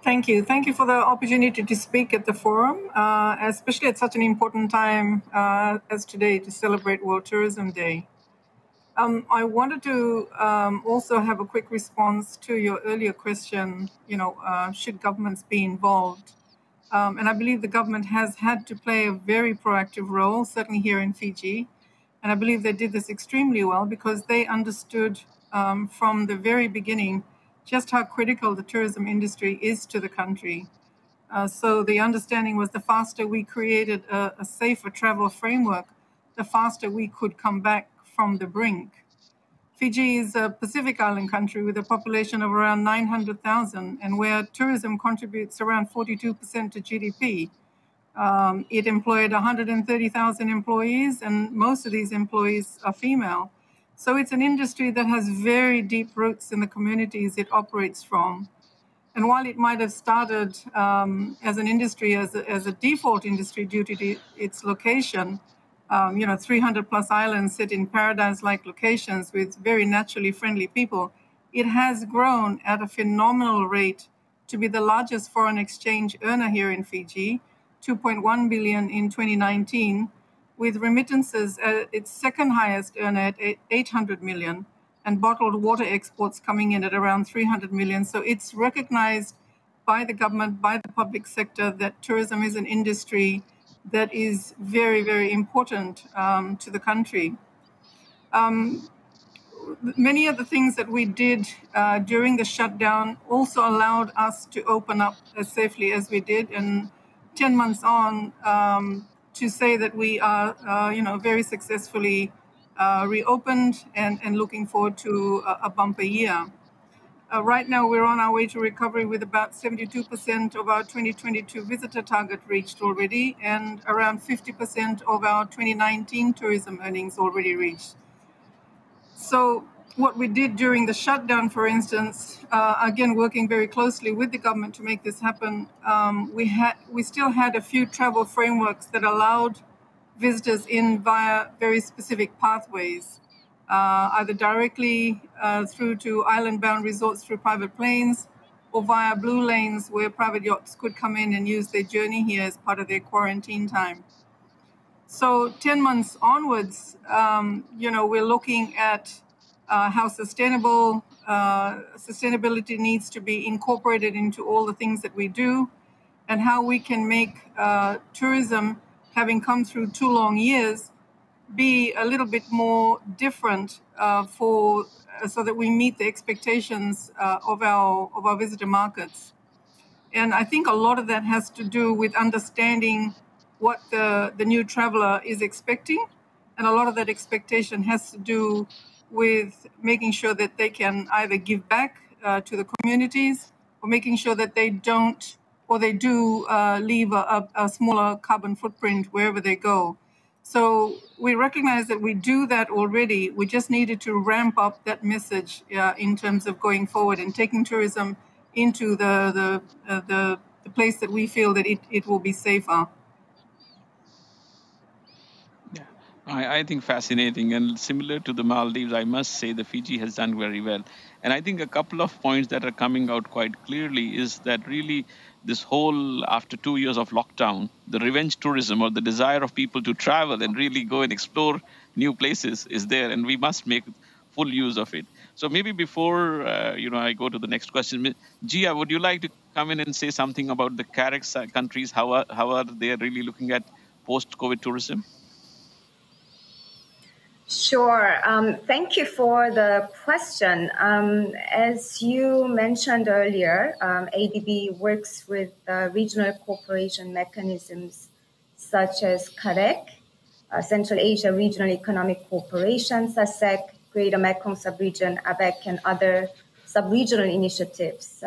Thank you. Thank you for the opportunity to speak at the forum, especially at such an important time as today to celebrate World Tourism Day. I wanted to also have a quick response to your earlier question, should governments be involved? And I believe the government has had to play a very proactive role, certainly here in Fiji. And I believe they did this extremely well because they understood from the very beginning just how critical the tourism industry is to the country. So the understanding was the faster we created a safer travel framework, the faster we could come back from the brink. Fiji is a Pacific Island country with a population of around 900,000 and where tourism contributes around 42% to GDP. It employed 130,000 employees, and most of these employees are female. So it's an industry that has very deep roots in the communities it operates from. And while it might have started as an industry, as a default industry due to its location, 300 plus islands sit in paradise-like locations with very naturally friendly people, it has grown at a phenomenal rate to be the largest foreign exchange earner here in Fiji, 2.1 billion in 2019, with remittances at its second highest earner at 800 million, and bottled water exports coming in at around 300 million. So it's recognized by the government, by the public sector, that tourism is an industry that is very, very important to the country. Many of the things that we did during the shutdown also allowed us to open up as safely as we did. And 10 months on, to say that we are, very successfully reopened and looking forward to a bumper year. Right now, we're on our way to recovery with about 72% of our 2022 visitor target reached already and around 50% of our 2019 tourism earnings already reached. So what we did during the shutdown, for instance, again, working very closely with the government to make this happen, we still had a few travel frameworks that allowed visitors in via very specific pathways, either directly through to island-bound resorts through private planes or via blue lanes where private yachts could come in and use their journey here as part of their quarantine time. So 10 months onwards, we're looking at how sustainability needs to be incorporated into all the things that we do and how we can make tourism, having come through two long years, be a little bit more different so that we meet the expectations of our visitor markets. And I think a lot of that has to do with understanding what the new traveler is expecting, and a lot of that expectation has to do with making sure that they can either give back to the communities or making sure that they don't, or they do leave a smaller carbon footprint wherever they go. So we recognize that we do that already. We just needed to ramp up that message in terms of going forward and taking tourism into the place that we feel that it will be safer. Yeah, I think fascinating. And similar to the Maldives, I must say the Fiji has done very well. And I think a couple of points that are coming out quite clearly is that really this whole, after 2 years of lockdown, the revenge tourism or the desire of people to travel and really go and explore new places is there, and we must make full use of it. So maybe before I go to the next question, Jia, would you like to come in and say something about the CAREC countries? How are they really looking at post-COVID tourism? Sure. Thank you for the question. As you mentioned earlier, ADB works with regional cooperation mechanisms such as CAREC, Central Asia Regional Economic Cooperation, SASEC, Greater Mekong Subregion, ABEC, and other subregional initiatives.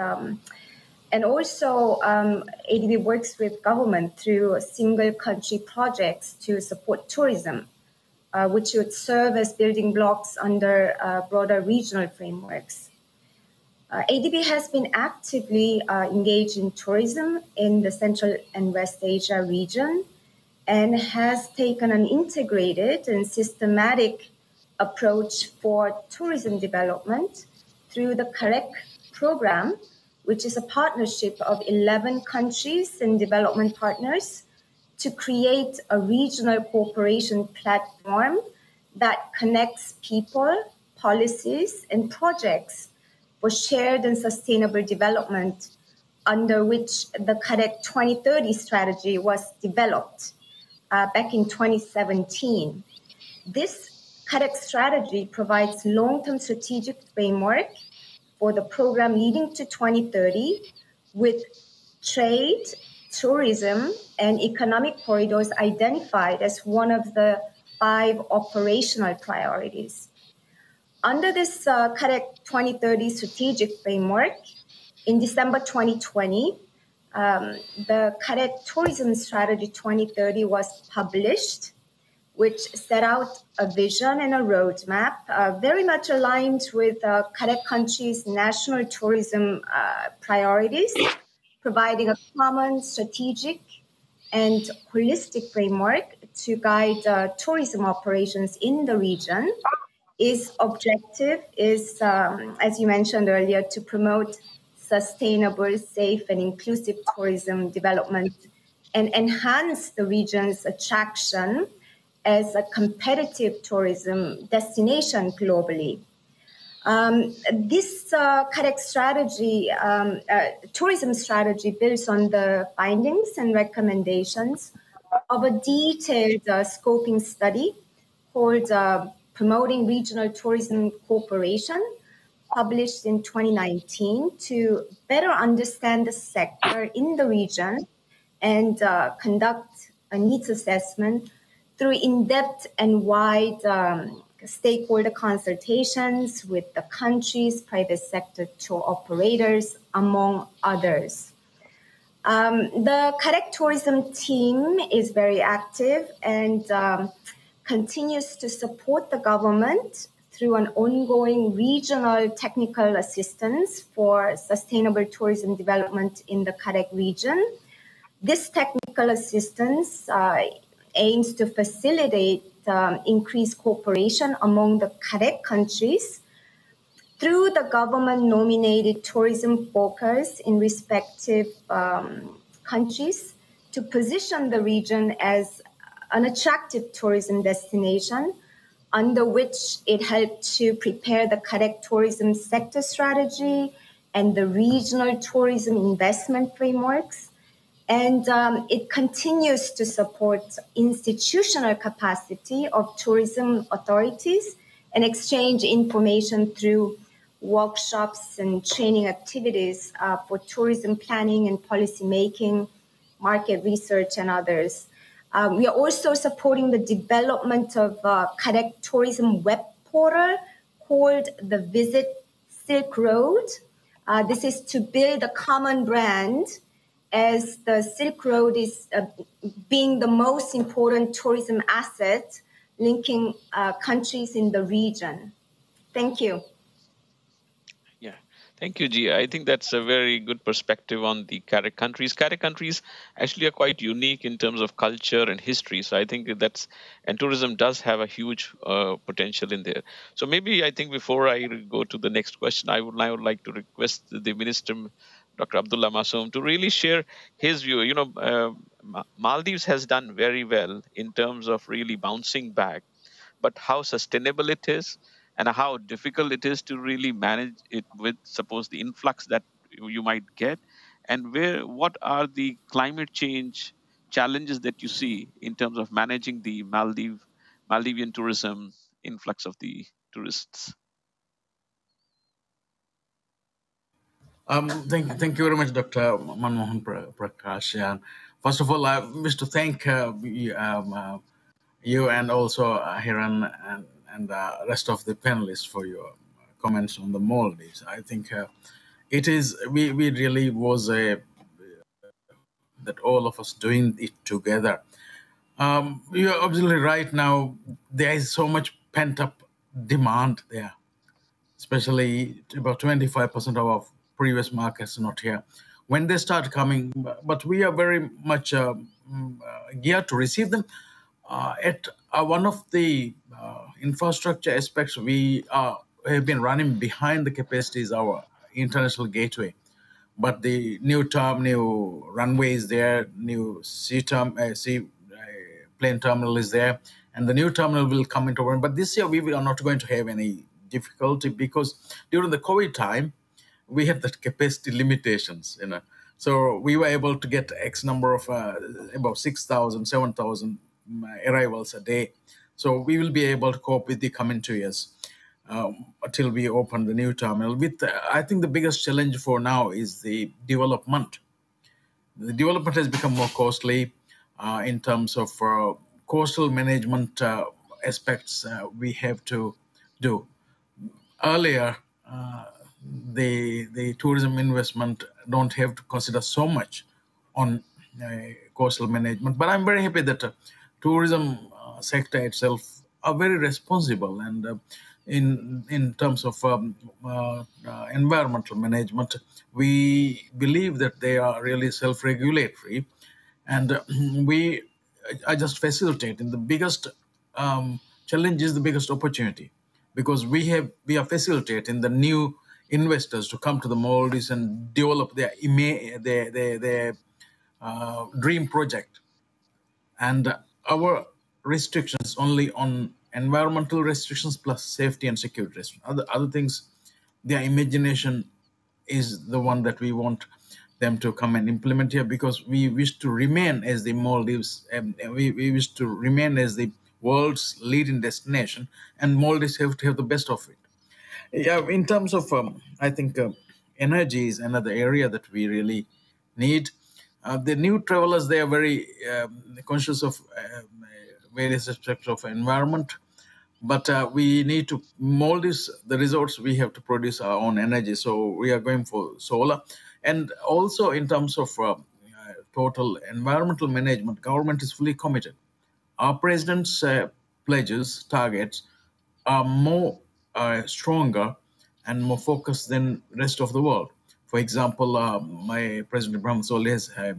And also, ADB works with government through single country projects to support tourism, which would serve as building blocks under broader regional frameworks. ADB has been actively engaged in tourism in the Central and West Asia region and has taken an integrated and systematic approach for tourism development through the CAREC program, which is a partnership of 11 countries and development partners to create a regional cooperation platform that connects people, policies, and projects for shared and sustainable development, under which the CAREC 2030 strategy was developed back in 2017. This CAREC strategy provides long-term strategic framework for the program leading to 2030 with trade, tourism, and economic corridors identified as one of the 5 operational priorities. Under this CAREC 2030 strategic framework, in December 2020, the CAREC Tourism Strategy 2030 was published, which set out a vision and a roadmap very much aligned with CAREC countries' national tourism priorities, providing a common strategic and holistic framework to guide tourism operations in the region. Its objective is, as you mentioned earlier, to promote sustainable, safe, and inclusive tourism development and enhance the region's attraction as a competitive tourism destination globally. This CAREC strategy, tourism strategy, builds on the findings and recommendations of a detailed scoping study called Promoting Regional Tourism Cooperation, published in 2019, to better understand the sector in the region and conduct a needs assessment through in-depth and wide stakeholder consultations with the country's private sector tour operators, among others. The CAREC tourism team is very active and continues to support the government through an ongoing regional technical assistance for sustainable tourism development in the CAREC region. This technical assistance aims to facilitate increased cooperation among the CAREC countries through the government-nominated tourism focus in respective countries to position the region as an attractive tourism destination, under which it helped to prepare the CAREC tourism sector strategy and the regional tourism investment frameworks. And it continues to support institutional capacity of tourism authorities and exchange information through workshops and training activities for tourism planning and policy making, market research, and others. We are also supporting the development of CAREC tourism web portal called the Visit Silk Road. This is to build a common brand, as the Silk Road is being the most important tourism asset linking countries in the region. Thank you. Thank you, Jia. I think that's a very good perspective on the CAREC countries. CAREC countries actually are quite unique in terms of culture and history. So I think that's, and tourism does have a huge potential in there. So maybe I think before I go to the next question, I would now like to request the Minister, Dr. Abdulla Mausoom, to really share his view. You know, Maldives has done very well in terms of really bouncing back, but how sustainable it is, and how difficult it is to really manage it with, suppose, the influx that you might get, and what are the climate change challenges that you see in terms of managing the Maldivian tourism influx of the tourists? Thank you very much, Dr. Manmohan Prakash. First of all, I wish to thank you and also Hiran and the rest of the panelists for your comments on the Maldives. I think it is, we really was that all of us doing it together. You're absolutely right. Now, there is so much pent-up demand there, especially about 25% of our previous markets not here. When they start coming, but we are very much geared to receive them. At one of the infrastructure aspects we have been running behind the capacity is our international gateway. But the new runway is there, new plane terminal is there, and the new terminal will come into work. But this year we are not going to have any difficulty because during the COVID time, we had that capacity limitations, you know. So we were able to get X number of about 6,000, 7,000 arrivals a day. So we will be able to cope with the coming 2 years until we open the new terminal. I think the biggest challenge for now is the development. The development has become more costly in terms of coastal management aspects we have to do. earlier, the tourism investment don't have to consider so much on coastal management. But I'm very happy that tourism sector itself are very responsible, and in terms of environmental management, we believe that they are really self-regulatory, and we are just facilitating the biggest challenge is the biggest opportunity, because we are facilitating the new investors to come to the Maldives and develop their dream project. And our restrictions only on environmental restrictions plus safety and security restrictions. Other things, their imagination is the one that we want them to come and implement here, because we wish to remain as the Maldives, we wish to remain as the world's leading destination, and Maldives have to have the best of it. Yeah, in terms of, I think energy is another area that we really need. The new travelers, they are very conscious of various aspects of environment, but we need to mold this, the resorts, we have to produce our own energy, so we are going for solar. And also in terms of total environmental management, government is fully committed. Our president's pledges, targets are more stronger and more focused than rest of the world. For example, my President Ibrahim Solih has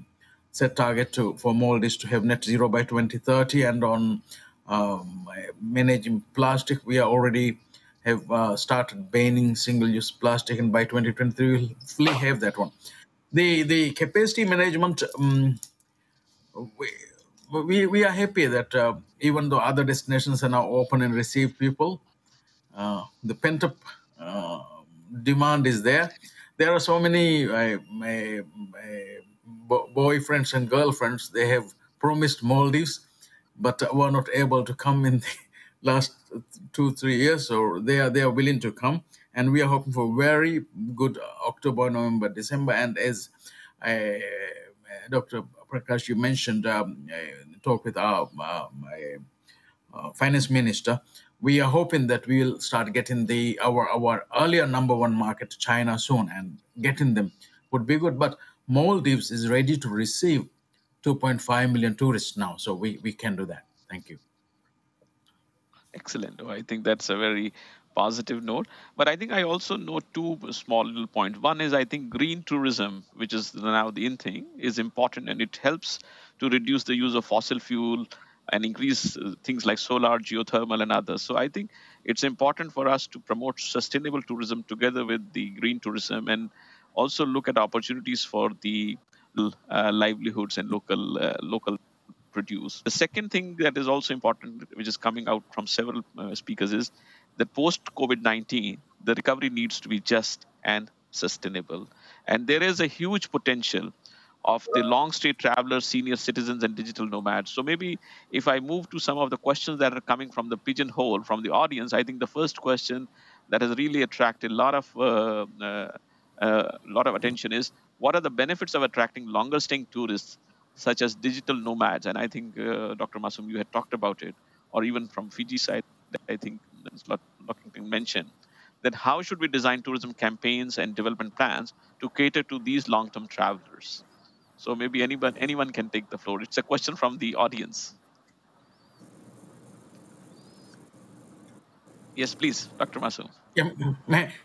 set target for Maldives to have net zero by 2030, and on managing plastic, we are already have started banning single-use plastic, and by 2023 we'll fully have that one. The capacity management, we are happy that even though other destinations are now open and receive people, the pent-up demand is there. There are so many boyfriends and girlfriends, they have promised Maldives, but were not able to come in the last 2-3 years, so they are willing to come. And we are hoping for very good October, November, December. And as Dr. Prakash, you mentioned, talk with our finance minister, we are hoping that we will start getting our earlier number 1 market, China, soon, and getting them would be good. But Maldives is ready to receive 2.5 million tourists now, so we can do that. Thank you. Excellent. Well, I think that's a very positive note. But I think I also note 2 small little points. One is, I think green tourism, which is now the in thing, is important, and it helps to reduce the use of fossil fuel and increase things like solar, geothermal, and others. So I think it's important for us to promote sustainable tourism together with the green tourism, and also look at opportunities for the livelihoods and local produce. The second thing that is also important, which is coming out from several speakers, is that post-COVID-19, the recovery needs to be just and sustainable. And there is a huge potential of the long-stay travelers, senior citizens, and digital nomads. So maybe if I move to some of the questions that are coming from the pigeonhole, from the audience, I think the first question that has really attracted a lot of attention is, what are the benefits of attracting longer-staying tourists, such as digital nomads? And I think, Dr. Mausoom, you had talked about it, or even from Fiji side, I think Lockington mentioned, that how should we design tourism campaigns and development plans to cater to these long-term travelers? So maybe anyone can take the floor. It's a question from the audience. Yes, please, Dr. Mausoom.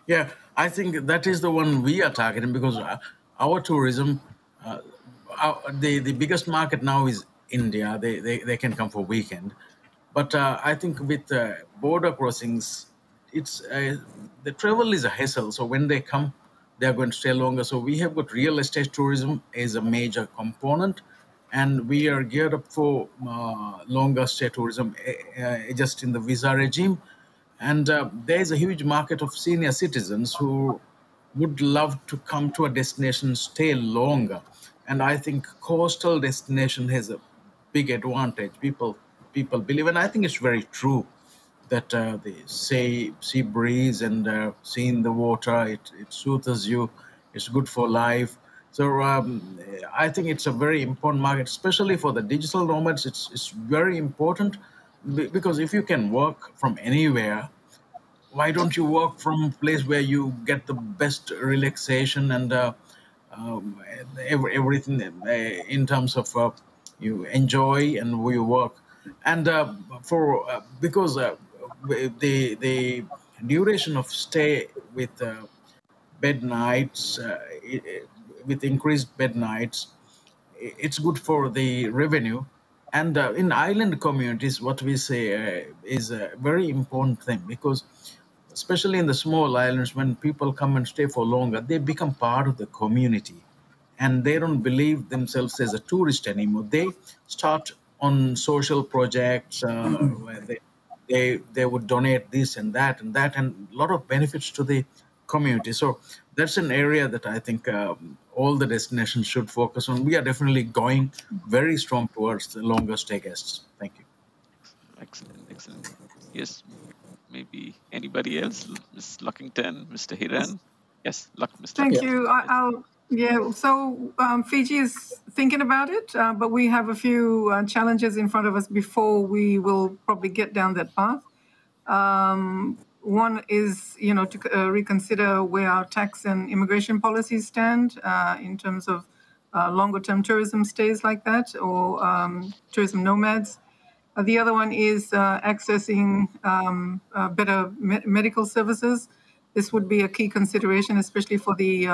Yeah, I think that is the one we are targeting, because our tourism, the biggest market now is India. They can come for weekend. But I think with border crossings, the travel is a hassle. So when they come, they are going to stay longer. So we have got real estate tourism as a major component, and we are geared up for longer stay tourism, just in the visa regime. And there is a huge market of senior citizens who would love to come to a destination, stay longer. And I think coastal destination has a big advantage. People believe, and I think it's very true, that the sea breeze and seeing the water, it soothes you, it's good for life. So I think it's a very important market, especially for the digital nomads. It's very important, because if you can work from anywhere, why don't you work from a place where you get the best relaxation and everything in terms of you enjoy and where you work. And for because the duration of stay with bed nights, with increased bed nights, it's good for the revenue. And in island communities, what we say is a very important thing, because especially in the small islands, when people come and stay for longer, they become part of the community and they don't believe themselves as a tourist anymore. They start on social projects where they would donate this and that, and a lot of benefits to the community. So that's an area that I think all the destinations should focus on. We are definitely going very strong towards the longer stay guests. Thank you. Excellent, excellent. Yes, maybe anybody else? Ms. Lockington, Mr. Hiran? Yes, Mr. Thank you. So Fiji is thinking about it, but we have a few challenges in front of us before we will probably get down that path. One is, you know, to reconsider where our tax and immigration policies stand in terms of longer-term tourism stays like that, or tourism nomads. The other one is accessing better medical services. This would be a key consideration, especially for the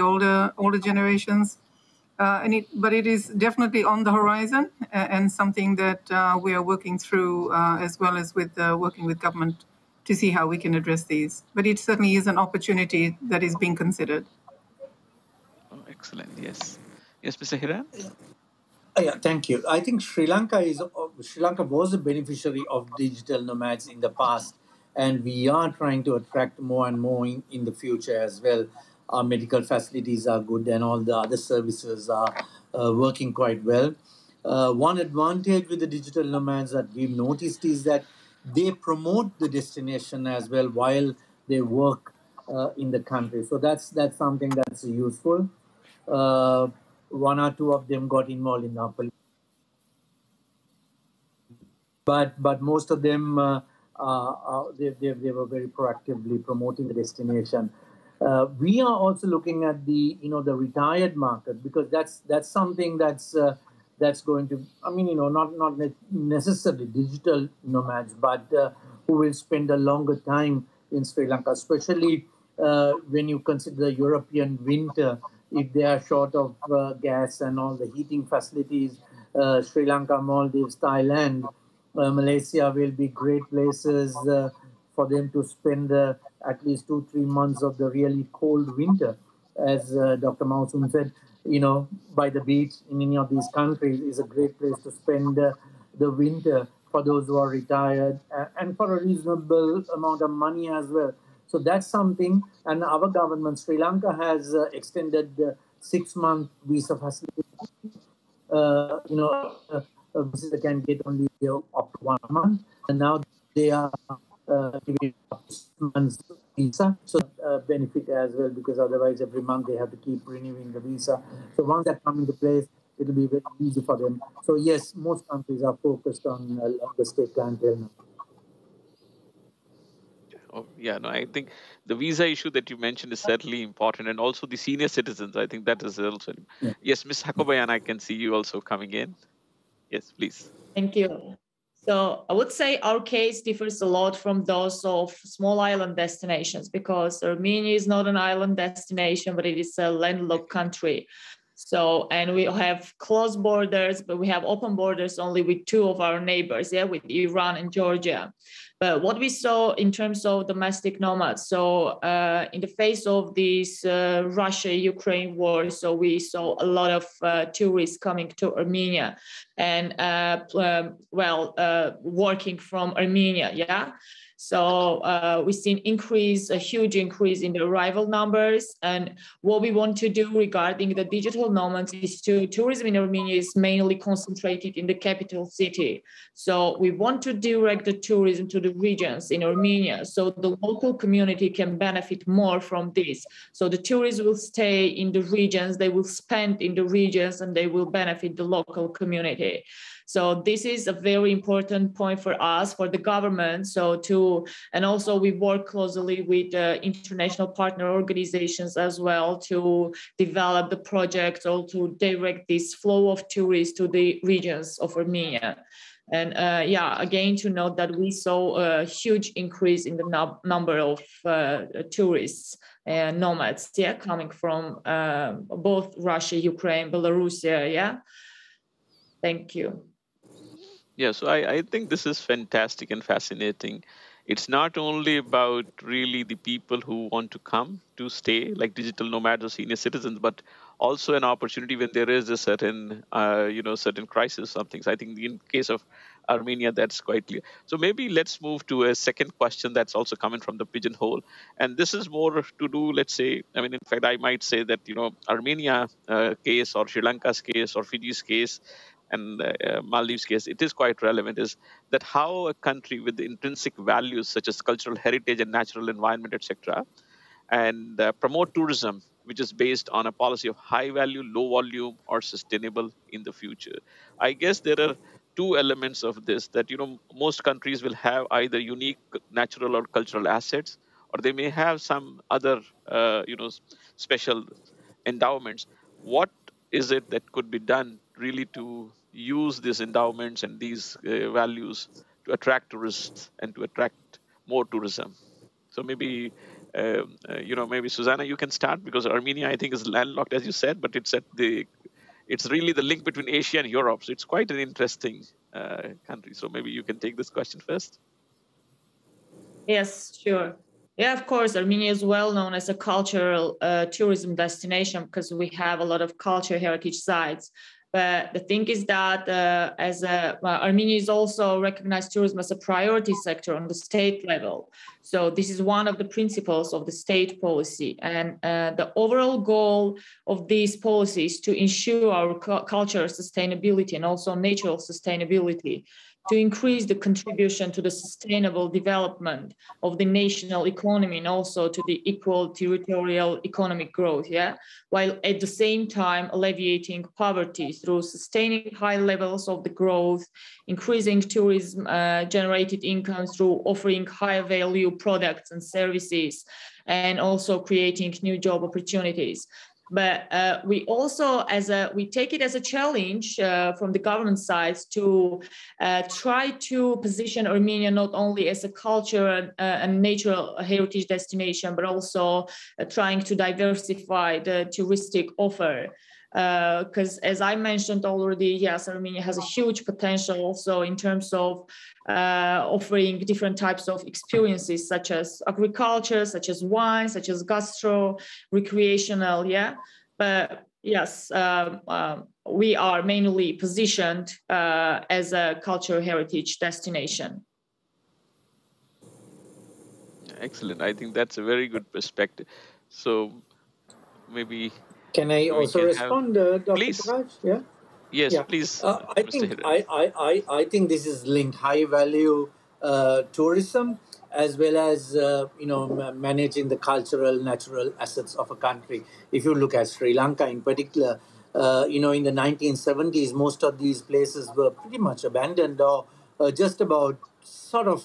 older generations. But it is definitely on the horizon and something that we are working through, as well as with working with government, to see how we can address these. But it certainly is an opportunity that is being considered. Oh, excellent, yes. Yes, Mr. Hiran? Yeah, thank you. I think Sri Lanka was a beneficiary of digital nomads in the past, and we are trying to attract more and more in the future as well. Our medical facilities are good and all the other services are working quite well. One advantage with the digital nomads that we've noticed is that they promote the destination as well while they work in the country. So that's something that's useful. One or two of them got involved in our politics, but most of them they were very proactively promoting the destination. We are also looking at the retired market, because that's something that's going to, I mean, you know, not necessarily digital nomads, but who will spend a longer time in Sri Lanka, especially when you consider the European winter. If they are short of gas and all the heating facilities, Sri Lanka, Maldives, Thailand, Malaysia will be great places for them to spend at least 2-3 months of the really cold winter. As Dr. Mausoom said, you know, by the beach in any of these countries is a great place to spend the winter for those who are retired, and for a reasonable amount of money as well. So that's something, and our government, Sri Lanka, has extended the 6-month visa facility. You know, visitors can get only up to 1 month, and now they are giving up to 6 months visa, so benefit as well, because otherwise every month they have to keep renewing the visa. So once that comes into place, it will be very easy for them. So yes, most countries are focused on longer stay clientele now. Oh, yeah, no, I think the visa issue that you mentioned is certainly important, and also the senior citizens. I think that is also. Yeah. Yes, Ms. Hakobyan, I can see you also coming in. Yes, please. Thank you. So I would say our case differs a lot from those of small island destinations, because Armenia is not an island destination, but it is a landlocked country. So, and we have closed borders, but we have open borders only with 2 of our neighbors, yeah, with Iran and Georgia. But what we saw in terms of domestic nomads, so in the face of this Russia-Ukraine war, so we saw a lot of tourists coming to Armenia and, working from Armenia, yeah? So we've seen a huge increase in the arrival numbers. And what we want to do regarding the digital nomads is tourism in Armenia is mainly concentrated in the capital city. So we want to direct the tourism to the regions in Armenia, so the local community can benefit more from this. So the tourists will stay in the regions, they will spend in the regions, and they will benefit the local community. So this is a very important point for us, for the government. So and also we work closely with international partner organizations as well to develop the project or to direct this flow of tourists to the regions of Armenia. And yeah, again, to note that we saw a huge increase in the number of tourists and nomads, yeah, coming from both Russia, Ukraine, Belarus, yeah. Thank you. Yeah, so I think this is fantastic and fascinating. It's not only about really the people who want to come to stay, like digital nomads or senior citizens, but also an opportunity when there is a certain, certain crisis, some things. I think in case of Armenia, that's quite clear. So maybe let's move to a second question that's also coming from the pigeonhole. And this is more to do, let's say, I mean, in fact, I might say that, you know, Armenia case or Sri Lanka's case or Fiji's case and Maldives case, it is quite relevant, is that how a country with intrinsic values such as cultural heritage and natural environment, etc., and promote tourism, which is based on a policy of high value, low volume, or sustainable in the future. I guess there are two elements of this that, you know, most countries will have either unique natural or cultural assets, or they may have some other, special endowments. What is it that could be done really to use these endowments and these values to attract tourists and to attract more tourism? So maybe maybe Susanna, you can start, because Armenia, I think, is landlocked, as you said, but it's really the link between Asia and Europe. So it's quite an interesting country. So maybe you can take this question first. Yes, sure. Yeah, of course, Armenia is well known as a cultural tourism destination because we have a lot of cultural heritage sites. But the thing is that Armenia is also recognized tourism as a priority sector on the state level. So this is one of the principles of the state policy. And the overall goal of these policies is to ensure our cultural sustainability and also natural sustainability, to increase the contribution to the sustainable development of the national economy and also to the equal territorial economic growth, yeah, while at the same time alleviating poverty through sustaining high levels of the growth, increasing tourism generated income through offering high value products and services, and also creating new job opportunities. But we also, we take it as a challenge from the government side to try to position Armenia not only as a cultural and natural heritage destination, but also trying to diversify the touristic offer. Because as I mentioned already, yes, Armenia has a huge potential also in terms of offering different types of experiences, such as agriculture, such as wine, such as gastro, recreational, yeah. But yes, we are mainly positioned as a cultural heritage destination. Excellent. I think that's a very good perspective. So maybe... Can I also respond, Dr. Prakash? Yeah. Yes, yeah. Please. I think this is linked high-value tourism as well as managing the cultural natural assets of a country. If you look at Sri Lanka in particular, in the 1970s, most of these places were pretty much abandoned or just about sort of.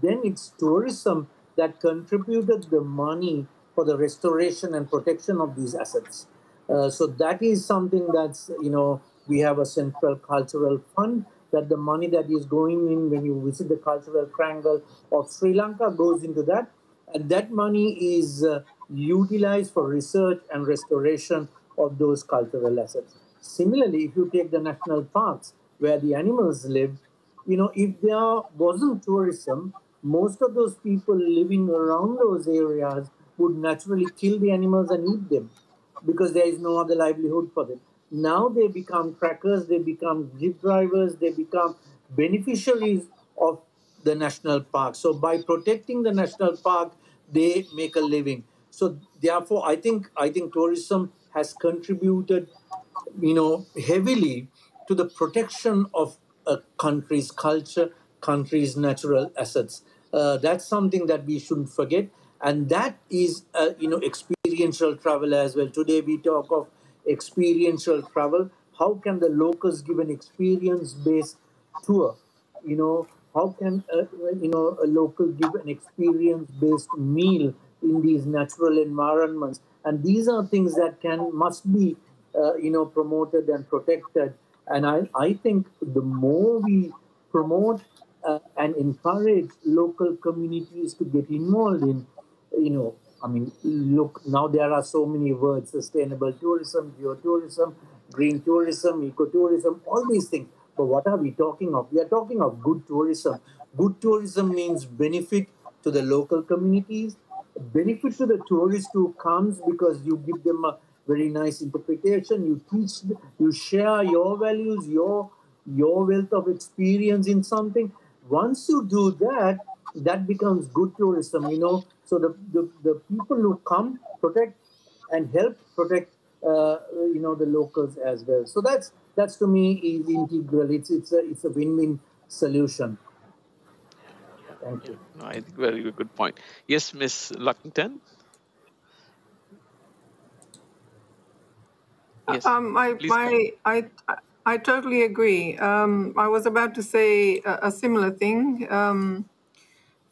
Then it's tourism that contributed the money for the restoration and protection of these assets. So that is something that's, we have a central cultural fund that the money that is going in when you visit the cultural triangle of Sri Lanka goes into that. And that money is utilized for research and restoration of those cultural assets. Similarly, if you take the national parks where the animals live, if there wasn't tourism, most of those people living around those areas would naturally kill the animals and eat them because there is no other livelihood for them. Now they become trackers, they become jeep drivers, they become beneficiaries of the national park. So by protecting the national park, they make a living. So therefore, I think tourism has contributed, heavily to the protection of a country's culture, country's natural assets. That's something that we shouldn't forget. And that is, experiential travel as well. Today we talk of experiential travel, how can the locals give an experience-based tour? You know, how can a local give an experience-based meal in these natural environments? And these are things that must be promoted and protected. And I think the more we promote and encourage local communities to get involved in, I mean, look, now there are so many words: sustainable tourism, geotourism, green tourism, ecotourism, all these things. But what are we talking of? We are talking of good tourism. Good tourism means benefit to the local communities, benefit to the tourist who comes, because you give them a very nice interpretation. You teach, you share your values, your wealth of experience in something. Once you do that, that becomes good tourism, So the people who come protect and help protect, the locals as well. So that's to me is integral. It's a win-win solution. Thank you. No, I think very good point. Yes, Ms. Lockington. Yes, I totally agree. I was about to say a similar thing.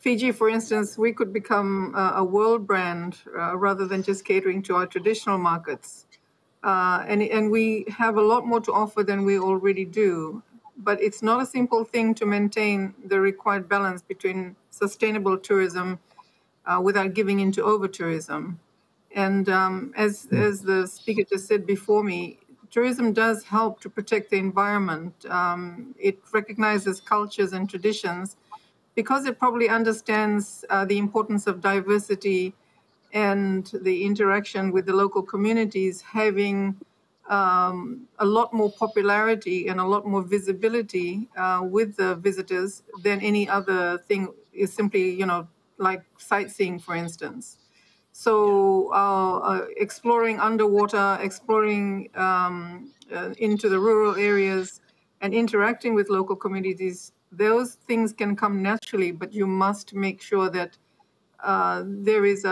Fiji, for instance, we could become a world brand rather than just catering to our traditional markets. And we have a lot more to offer than we already do. But it's not a simple thing to maintain the required balance between sustainable tourism without giving into over-tourism. And as the speaker just said before me, tourism does help to protect the environment. It recognizes cultures and traditions because it probably understands the importance of diversity and the interaction with the local communities having a lot more popularity and a lot more visibility with the visitors than any other thing is simply, like sightseeing, for instance. So exploring underwater, exploring into the rural areas and interacting with local communities, those things can come naturally, but you must make sure that there is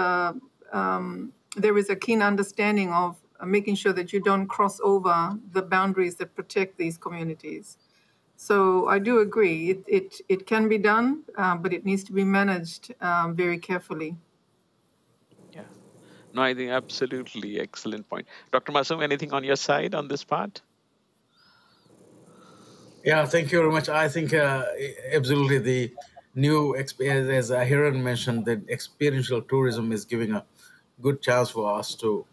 a keen understanding of making sure that you don't cross over the boundaries that protect these communities. So I do agree. It can be done, but it needs to be managed very carefully. No, I think absolutely excellent point. Dr. Mausoom, anything on your side on this part? Yeah, thank you very much. I think absolutely the new experience, as Hiran mentioned, that experiential tourism is giving a good chance for us to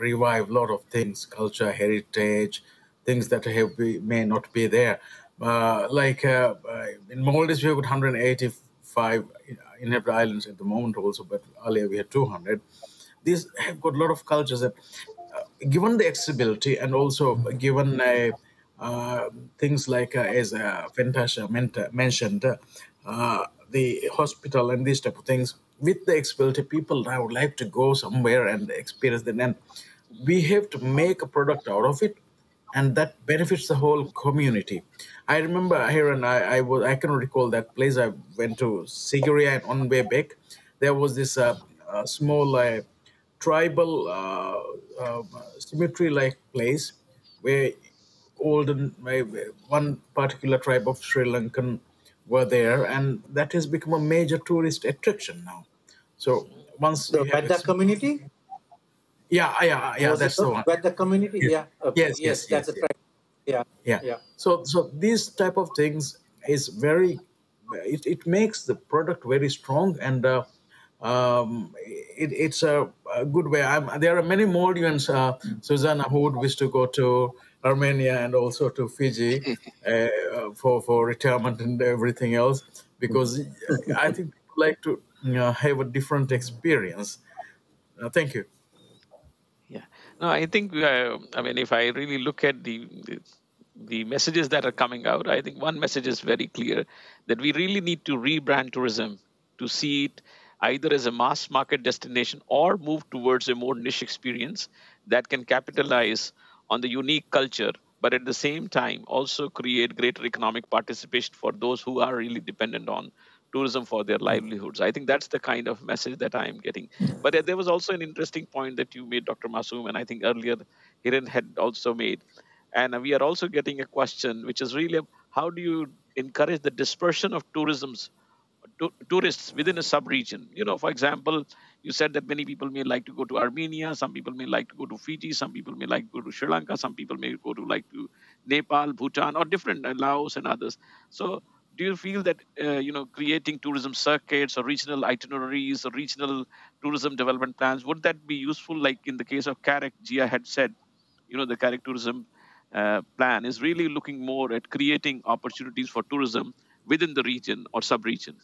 revive a lot of things, culture, heritage, things that may not be there. In Maldives, we have 185 inhabited islands at the moment also, but earlier we had 200. These have got a lot of cultures that, given the accessibility and also given things like, as Fantasha mentioned, the hospital and these type of things, with the accessibility, people now would like to go somewhere and experience it. And we have to make a product out of it, and that benefits the whole community. I remember here, and I can recall that place I went to, Siguria, and on way back, there was this... a small tribal cemetery-like place where one particular tribe of Sri Lankan were there, and that has become a major tourist attraction now. So once the community, that's the one. But the community, yes. Okay. Yes, that's a tribe. Yeah. So these type of things is very. It makes the product very strong and. It's a good way. There are many Maldivians, Susanna, who would wish to go to Armenia and also to Fiji for retirement and everything else, because I think people like to have a different experience. Thank you. Yeah. No, I think, if I really look at the messages that are coming out, I think one message is very clear, that we really need to rebrand tourism to see it either as a mass market destination or move towards a more niche experience that can capitalize on the unique culture, but at the same time also create greater economic participation for those who are really dependent on tourism for their livelihoods. I think that's the kind of message that I am getting. But there was also an interesting point that you made, Dr. Mausoom, and I think earlier Hiran had also made, And we are also getting a question, which is really, how do you encourage the dispersion of tourists within a sub-region? You know, for example, you said that many people may like to go to Armenia, some people may like to go to Fiji, some people may like to go to Sri Lanka, some people may go to Nepal, Bhutan, or different Laos and others. So do you feel that, you know, creating tourism circuits or regional itineraries or regional tourism development plans, would that be useful? Like in the case of CAREC, Jia had said, you know, the CAREC tourism plan is really looking more at creating opportunities for tourism within the region or sub-region.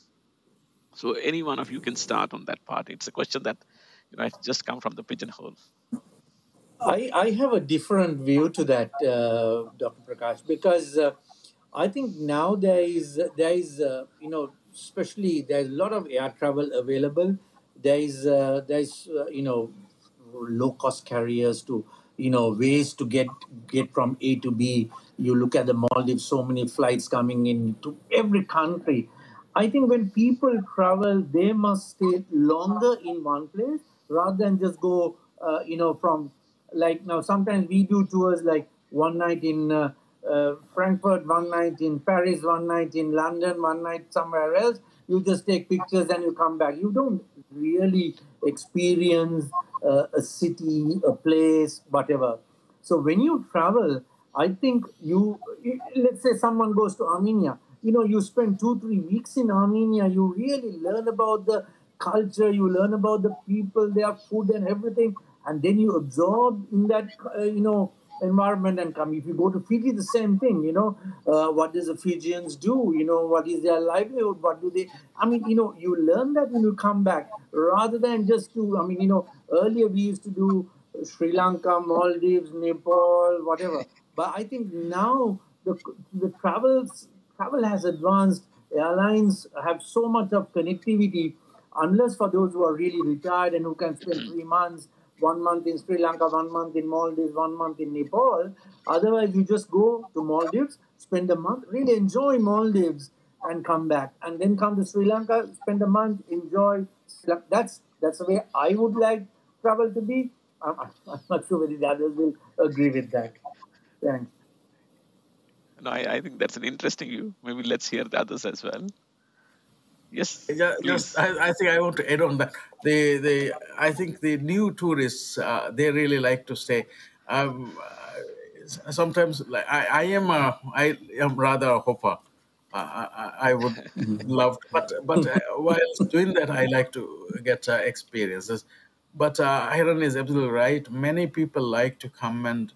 So any one of you can start on that part. It's a question that, you know, has just come from the pigeonhole. I have a different view to that, Dr. Prakash, because I think now there's a lot of air travel available. There's low-cost carriers to, you know, ways to get from A to B. You look at the Maldives, so many flights coming in to every country. I think when people travel, they must stay longer in one place rather than just go, from, like, now sometimes we do tours like one night in Frankfurt, one night in Paris, one night in London, one night somewhere else. You just take pictures and you come back. You don't really experience a city, a place, whatever. So when you travel, I think let's say someone goes to Armenia. You know, you spend 2-3 weeks in Armenia, you really learn about the culture, you learn about the people, their food and everything, and then you absorb in that, environment and come. If you go to Fiji, the same thing, what does the Fijians do? You know, what is their livelihood? What do they, you learn that when you come back rather than just to, earlier we used to do Sri Lanka, Maldives, Nepal, whatever. But I think now the travel has advanced. Airlines have so much of connectivity, unless for those who are really retired and who can spend 3 months, 1 month in Sri Lanka, 1 month in Maldives, 1 month in Nepal. Otherwise, you just go to Maldives, spend a month, really enjoy Maldives and come back. And then come to Sri Lanka, spend a month, enjoy. That's the way I would like travel to be. I'm not sure whether the others will agree with that. Thanks. No, I think that's an interesting view. Maybe let's hear the others as well. Yes. Yeah, yes, I think I want to add on that. I think the new tourists, they really like to stay. Sometimes I am rather a hopper. I would love to, but while doing that, I like to get experiences. But Hiran is absolutely right. Many people like to come and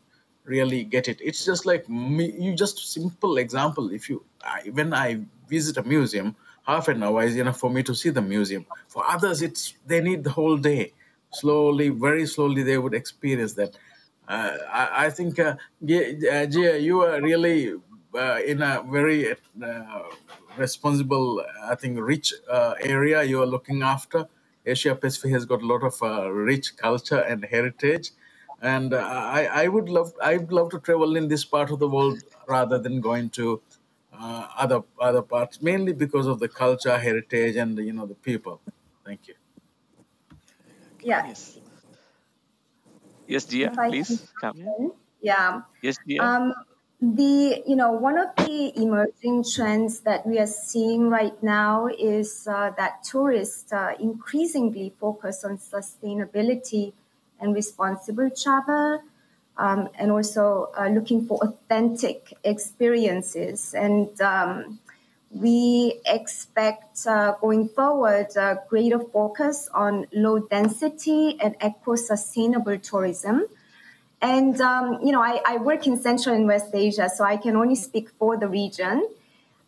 really get it. It's just like me. You just simple example. When I visit a museum, half an hour is enough for me to see the museum. For others, they need the whole day. Slowly, very slowly, they would experience that. I think, Jia, you are really in a very responsible, I think, rich area you are looking after. Asia Pacific has got a lot of rich culture and heritage. And I would love to travel in this part of the world rather than going to other parts, mainly because of the culture, heritage, and the people. Thank you. Yeah. Yes, Jia, please come. Yeah. Yes, Jia. One of the emerging trends that we are seeing right now is that tourists increasingly focus on sustainability and responsible travel, and also looking for authentic experiences. And we expect going forward a greater focus on low density and eco-sustainable tourism. And, I work in Central and West Asia, so I can only speak for the region.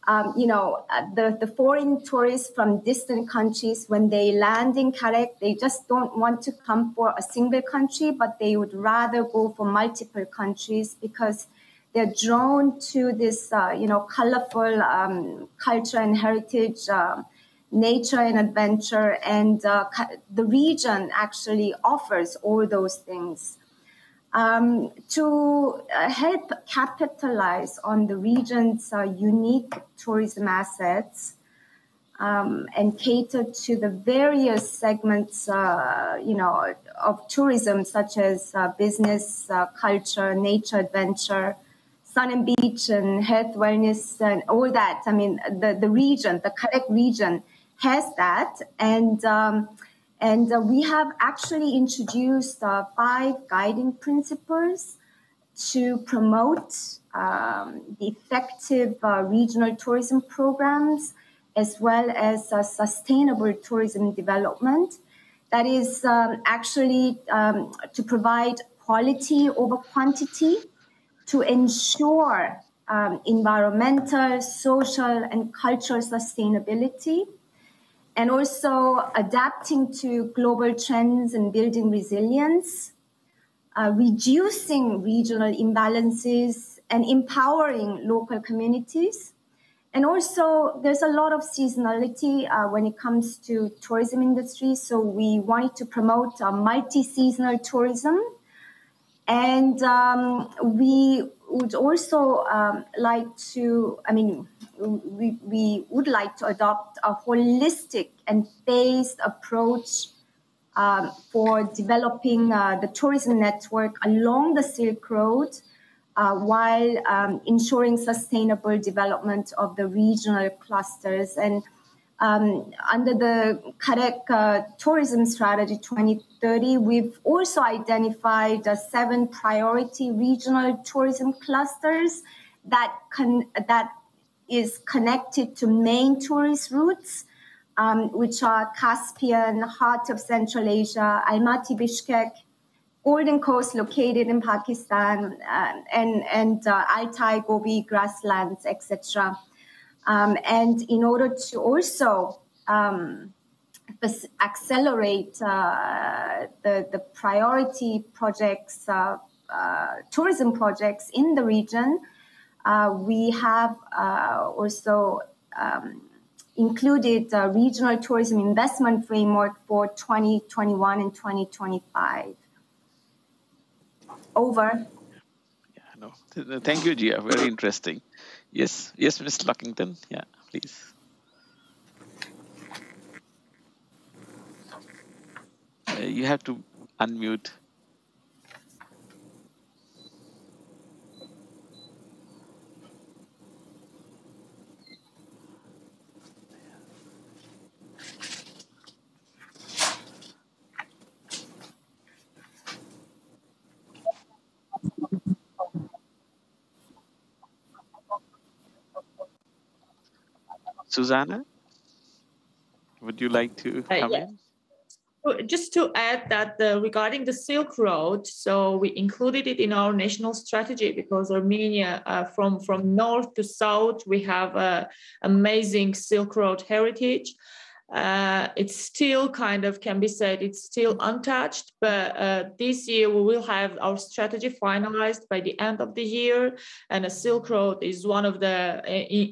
The foreign tourists from distant countries, when they land in CAREC, they just don't want to come for a single country, but they would rather go for multiple countries because they're drawn to this, colorful culture and heritage, nature and adventure. And the region actually offers all those things. To help capitalize on the region's unique tourism assets and cater to the various segments, of tourism, such as business, culture, nature, adventure, sun and beach and health wellness and all that. I mean, the region, the CAREC region has that. And we have actually introduced 5 guiding principles to promote the effective regional tourism programs, as well as sustainable tourism development. That is actually to provide quality over quantity, to ensure environmental, social, and cultural sustainability, and also adapting to global trends and building resilience, reducing regional imbalances, and empowering local communities. And also, there's a lot of seasonality when it comes to tourism industry. So we wanted to promote multi-seasonal tourism. And we would also like to adopt a holistic and phased approach for developing the tourism network along the Silk Road, while ensuring sustainable development of the regional clusters. And under the CAREC Tourism Strategy 2030, we've also identified 7 priority regional tourism clusters that is connected to main tourist routes, which are Caspian, Heart of Central Asia, Almaty, Bishkek, Golden Coast located in Pakistan, and Altai, Gobi, grasslands, etc. And in order to also accelerate the priority projects, tourism projects in the region, we have also included a regional tourism investment framework for 2021 and 2025. Over. Yeah, no. Thank you, Jia. Very interesting. Yes, yes, Mr. Lockington. Yeah, please. You have to unmute. Susanna, would you like to come in? Just to add that regarding the Silk Road, so we included it in our national strategy because Armenia, from north to south, we have an amazing Silk Road heritage. It's still kind of can be said it's still untouched, but this year we will have our strategy finalized by the end of the year, and a Silk Road is one of the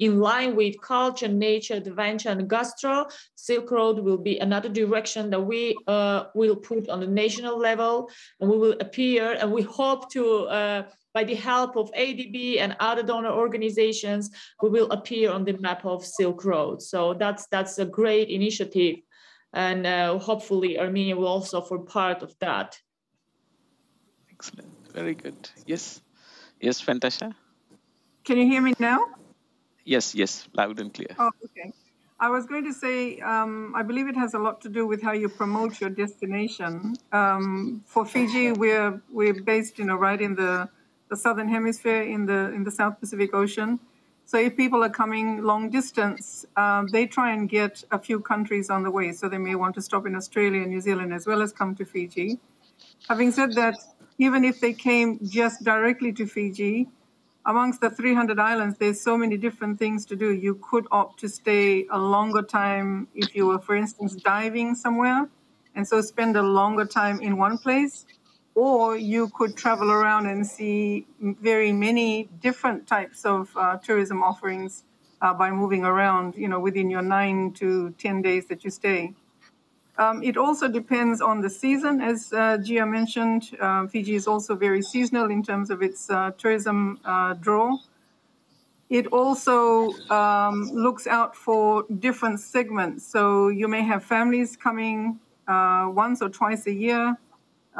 in line with culture, nature, adventure, and gastro. Silk Road will be another direction that we will put on the national level, and we will appear, and we hope to by the help of ADB and other donor organizations, we will appear on the map of Silk Road. So that's a great initiative. And hopefully Armenia will also form part of that. Excellent, very good. Yes, yes, Fantasha. Can you hear me now? Yes, yes, loud and clear. Oh, okay. I was going to say, I believe it has a lot to do with how you promote your destination. For Fiji, we're based, you know, right in the southern hemisphere, in the South Pacific Ocean. So if people are coming long distance, they try and get a few countries on the way. So they may want to stop in Australia and New Zealand as well as come to Fiji. Having said that, even if they came just directly to Fiji, amongst the 300 islands, there's so many different things to do. You could opt to stay a longer time if you were, for instance, diving somewhere, and so spend a longer time in one place. Or you could travel around and see very many different types of tourism offerings by moving around, you know, within your 9 to 10 days that you stay. It also depends on the season, as Jia mentioned. Fiji is also very seasonal in terms of its tourism draw. It also looks out for different segments. So you may have families coming once or twice a year,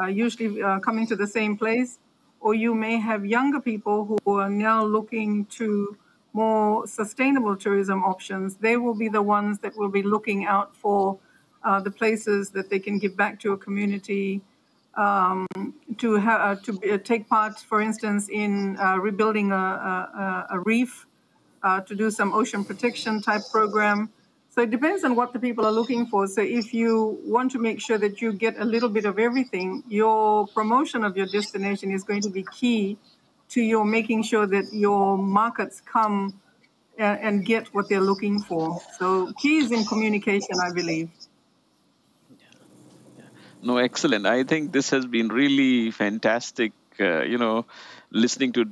usually coming to the same place, or you may have younger people who are now looking to more sustainable tourism options. They will be the ones that will be looking out for the places that they can give back to a community, to take part, for instance, in rebuilding a reef, to do some ocean protection type program. So it depends on what the people are looking for. So if you want to make sure that you get a little bit of everything, your promotion of your destination is going to be key to your making sure that your markets come and get what they're looking for. So key is in communication, I believe. No, excellent. I think this has been really fantastic, listening to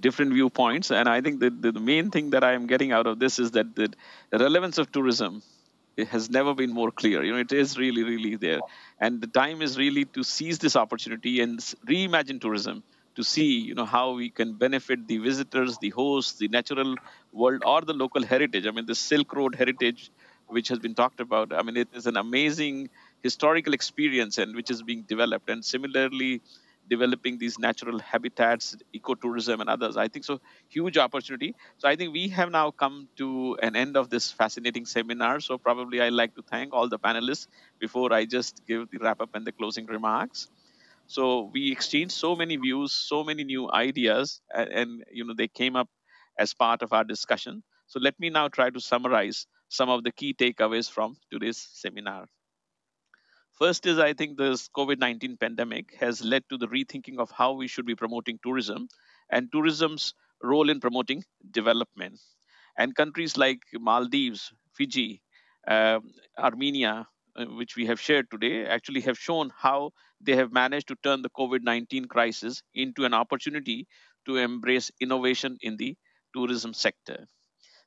different viewpoints. And I think that the main thing that I am getting out of this is that the relevance of tourism, it has never been more clear. It is really, really there. And the time is really to seize this opportunity and reimagine tourism, to see, how we can benefit the visitors, the hosts, the natural world, or the local heritage. I mean, the Silk Road heritage, which has been talked about, I mean, it is an amazing historical experience and which is being developed. And similarly, developing these natural habitats, ecotourism and others. I think so, huge opportunity. So I think we have now come to an end of this fascinating seminar. So probably I'd like to thank all the panelists before I just give the wrap up and the closing remarks. So we exchanged so many views, so many new ideas, and they came up as part of our discussion. So let me now try to summarize some of the key takeaways from today's seminar. First is, I think this COVID-19 pandemic has led to the rethinking of how we should be promoting tourism and tourism's role in promoting development. And countries like Maldives, Fiji, Armenia, which we have shared today, actually have shown how they have managed to turn the COVID-19 crisis into an opportunity to embrace innovation in the tourism sector.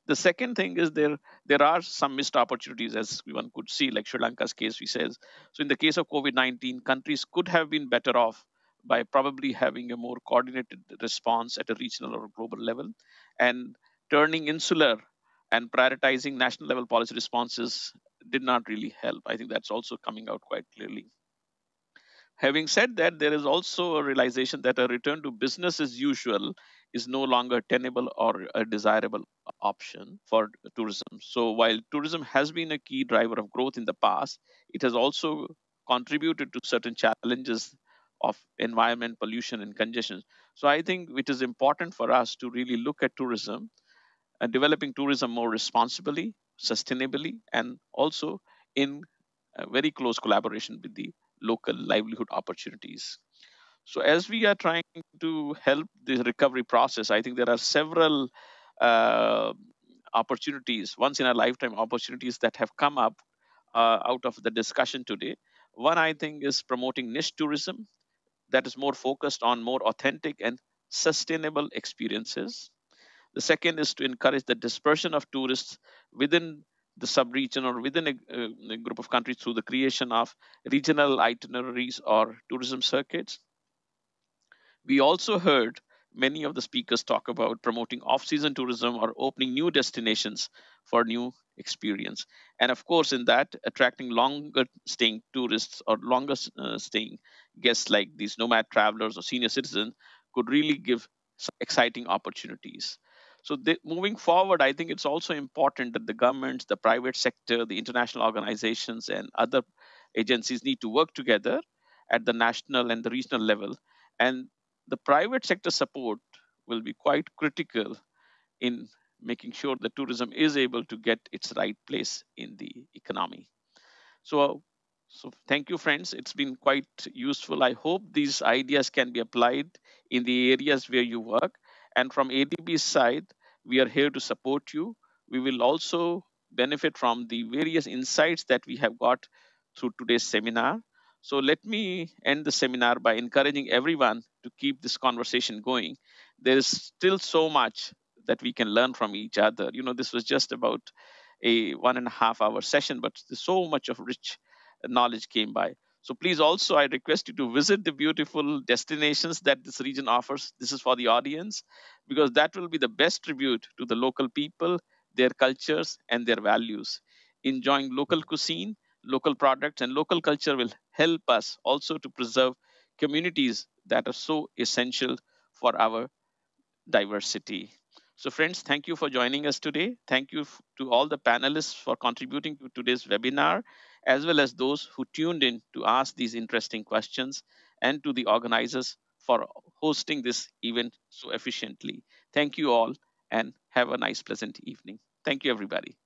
The second thing is there are some missed opportunities, as one could see, like Sri Lanka's case, we says. So in the case of COVID-19, countries could have been better off by probably having a more coordinated response at a regional or global level, and turning insular and prioritizing national level policy responses did not really help. I think that's also coming out quite clearly. Having said that, there is also a realization that a return to business as usual is no longer tenable or a desirable option for tourism. So while tourism has been a key driver of growth in the past, it has also contributed to certain challenges of environment, pollution, and congestion. So I think it is important for us to really look at tourism and developing tourism more responsibly, sustainably, and also in a very close collaboration with the local livelihood opportunities. So as we are trying to help the recovery process, I think there are several opportunities, once in a lifetime opportunities that have come up out of the discussion today. One, I think, is promoting niche tourism that is more focused on more authentic and sustainable experiences. The second is to encourage the dispersion of tourists within the sub-region or within a group of countries through the creation of regional itineraries or tourism circuits. We also heard many of the speakers talk about promoting off-season tourism or opening new destinations for new experience. And of course, in that, attracting longer staying tourists or longer staying guests like these nomad travelers or senior citizens could really give some exciting opportunities. So moving forward, I think it's also important that the governments, the private sector, the international organizations, and other agencies need to work together at the national and the regional level. And the private sector support will be quite critical in making sure that tourism is able to get its right place in the economy. So thank you, friends. It's been quite useful. I hope these ideas can be applied in the areas where you work. And from ADB's side, we are here to support you. We will also benefit from the various insights that we have got through today's seminar. So let me end the seminar by encouraging everyone to keep this conversation going. There is still so much that we can learn from each other. This was just about a 1.5 hour session, but so much of rich knowledge came by. So please also, I request you to visit the beautiful destinations that this region offers. This is for the audience, because that will be the best tribute to the local people, their cultures, and their values. Enjoying local cuisine, local products, and local culture will help us also to preserve communities that are so essential for our diversity. So friends, thank you for joining us today. Thank you to all the panelists for contributing to today's webinar, as well as those who tuned in to ask these interesting questions, and to the organizers for hosting this event so efficiently. Thank you all, and have a nice, pleasant evening. Thank you, everybody.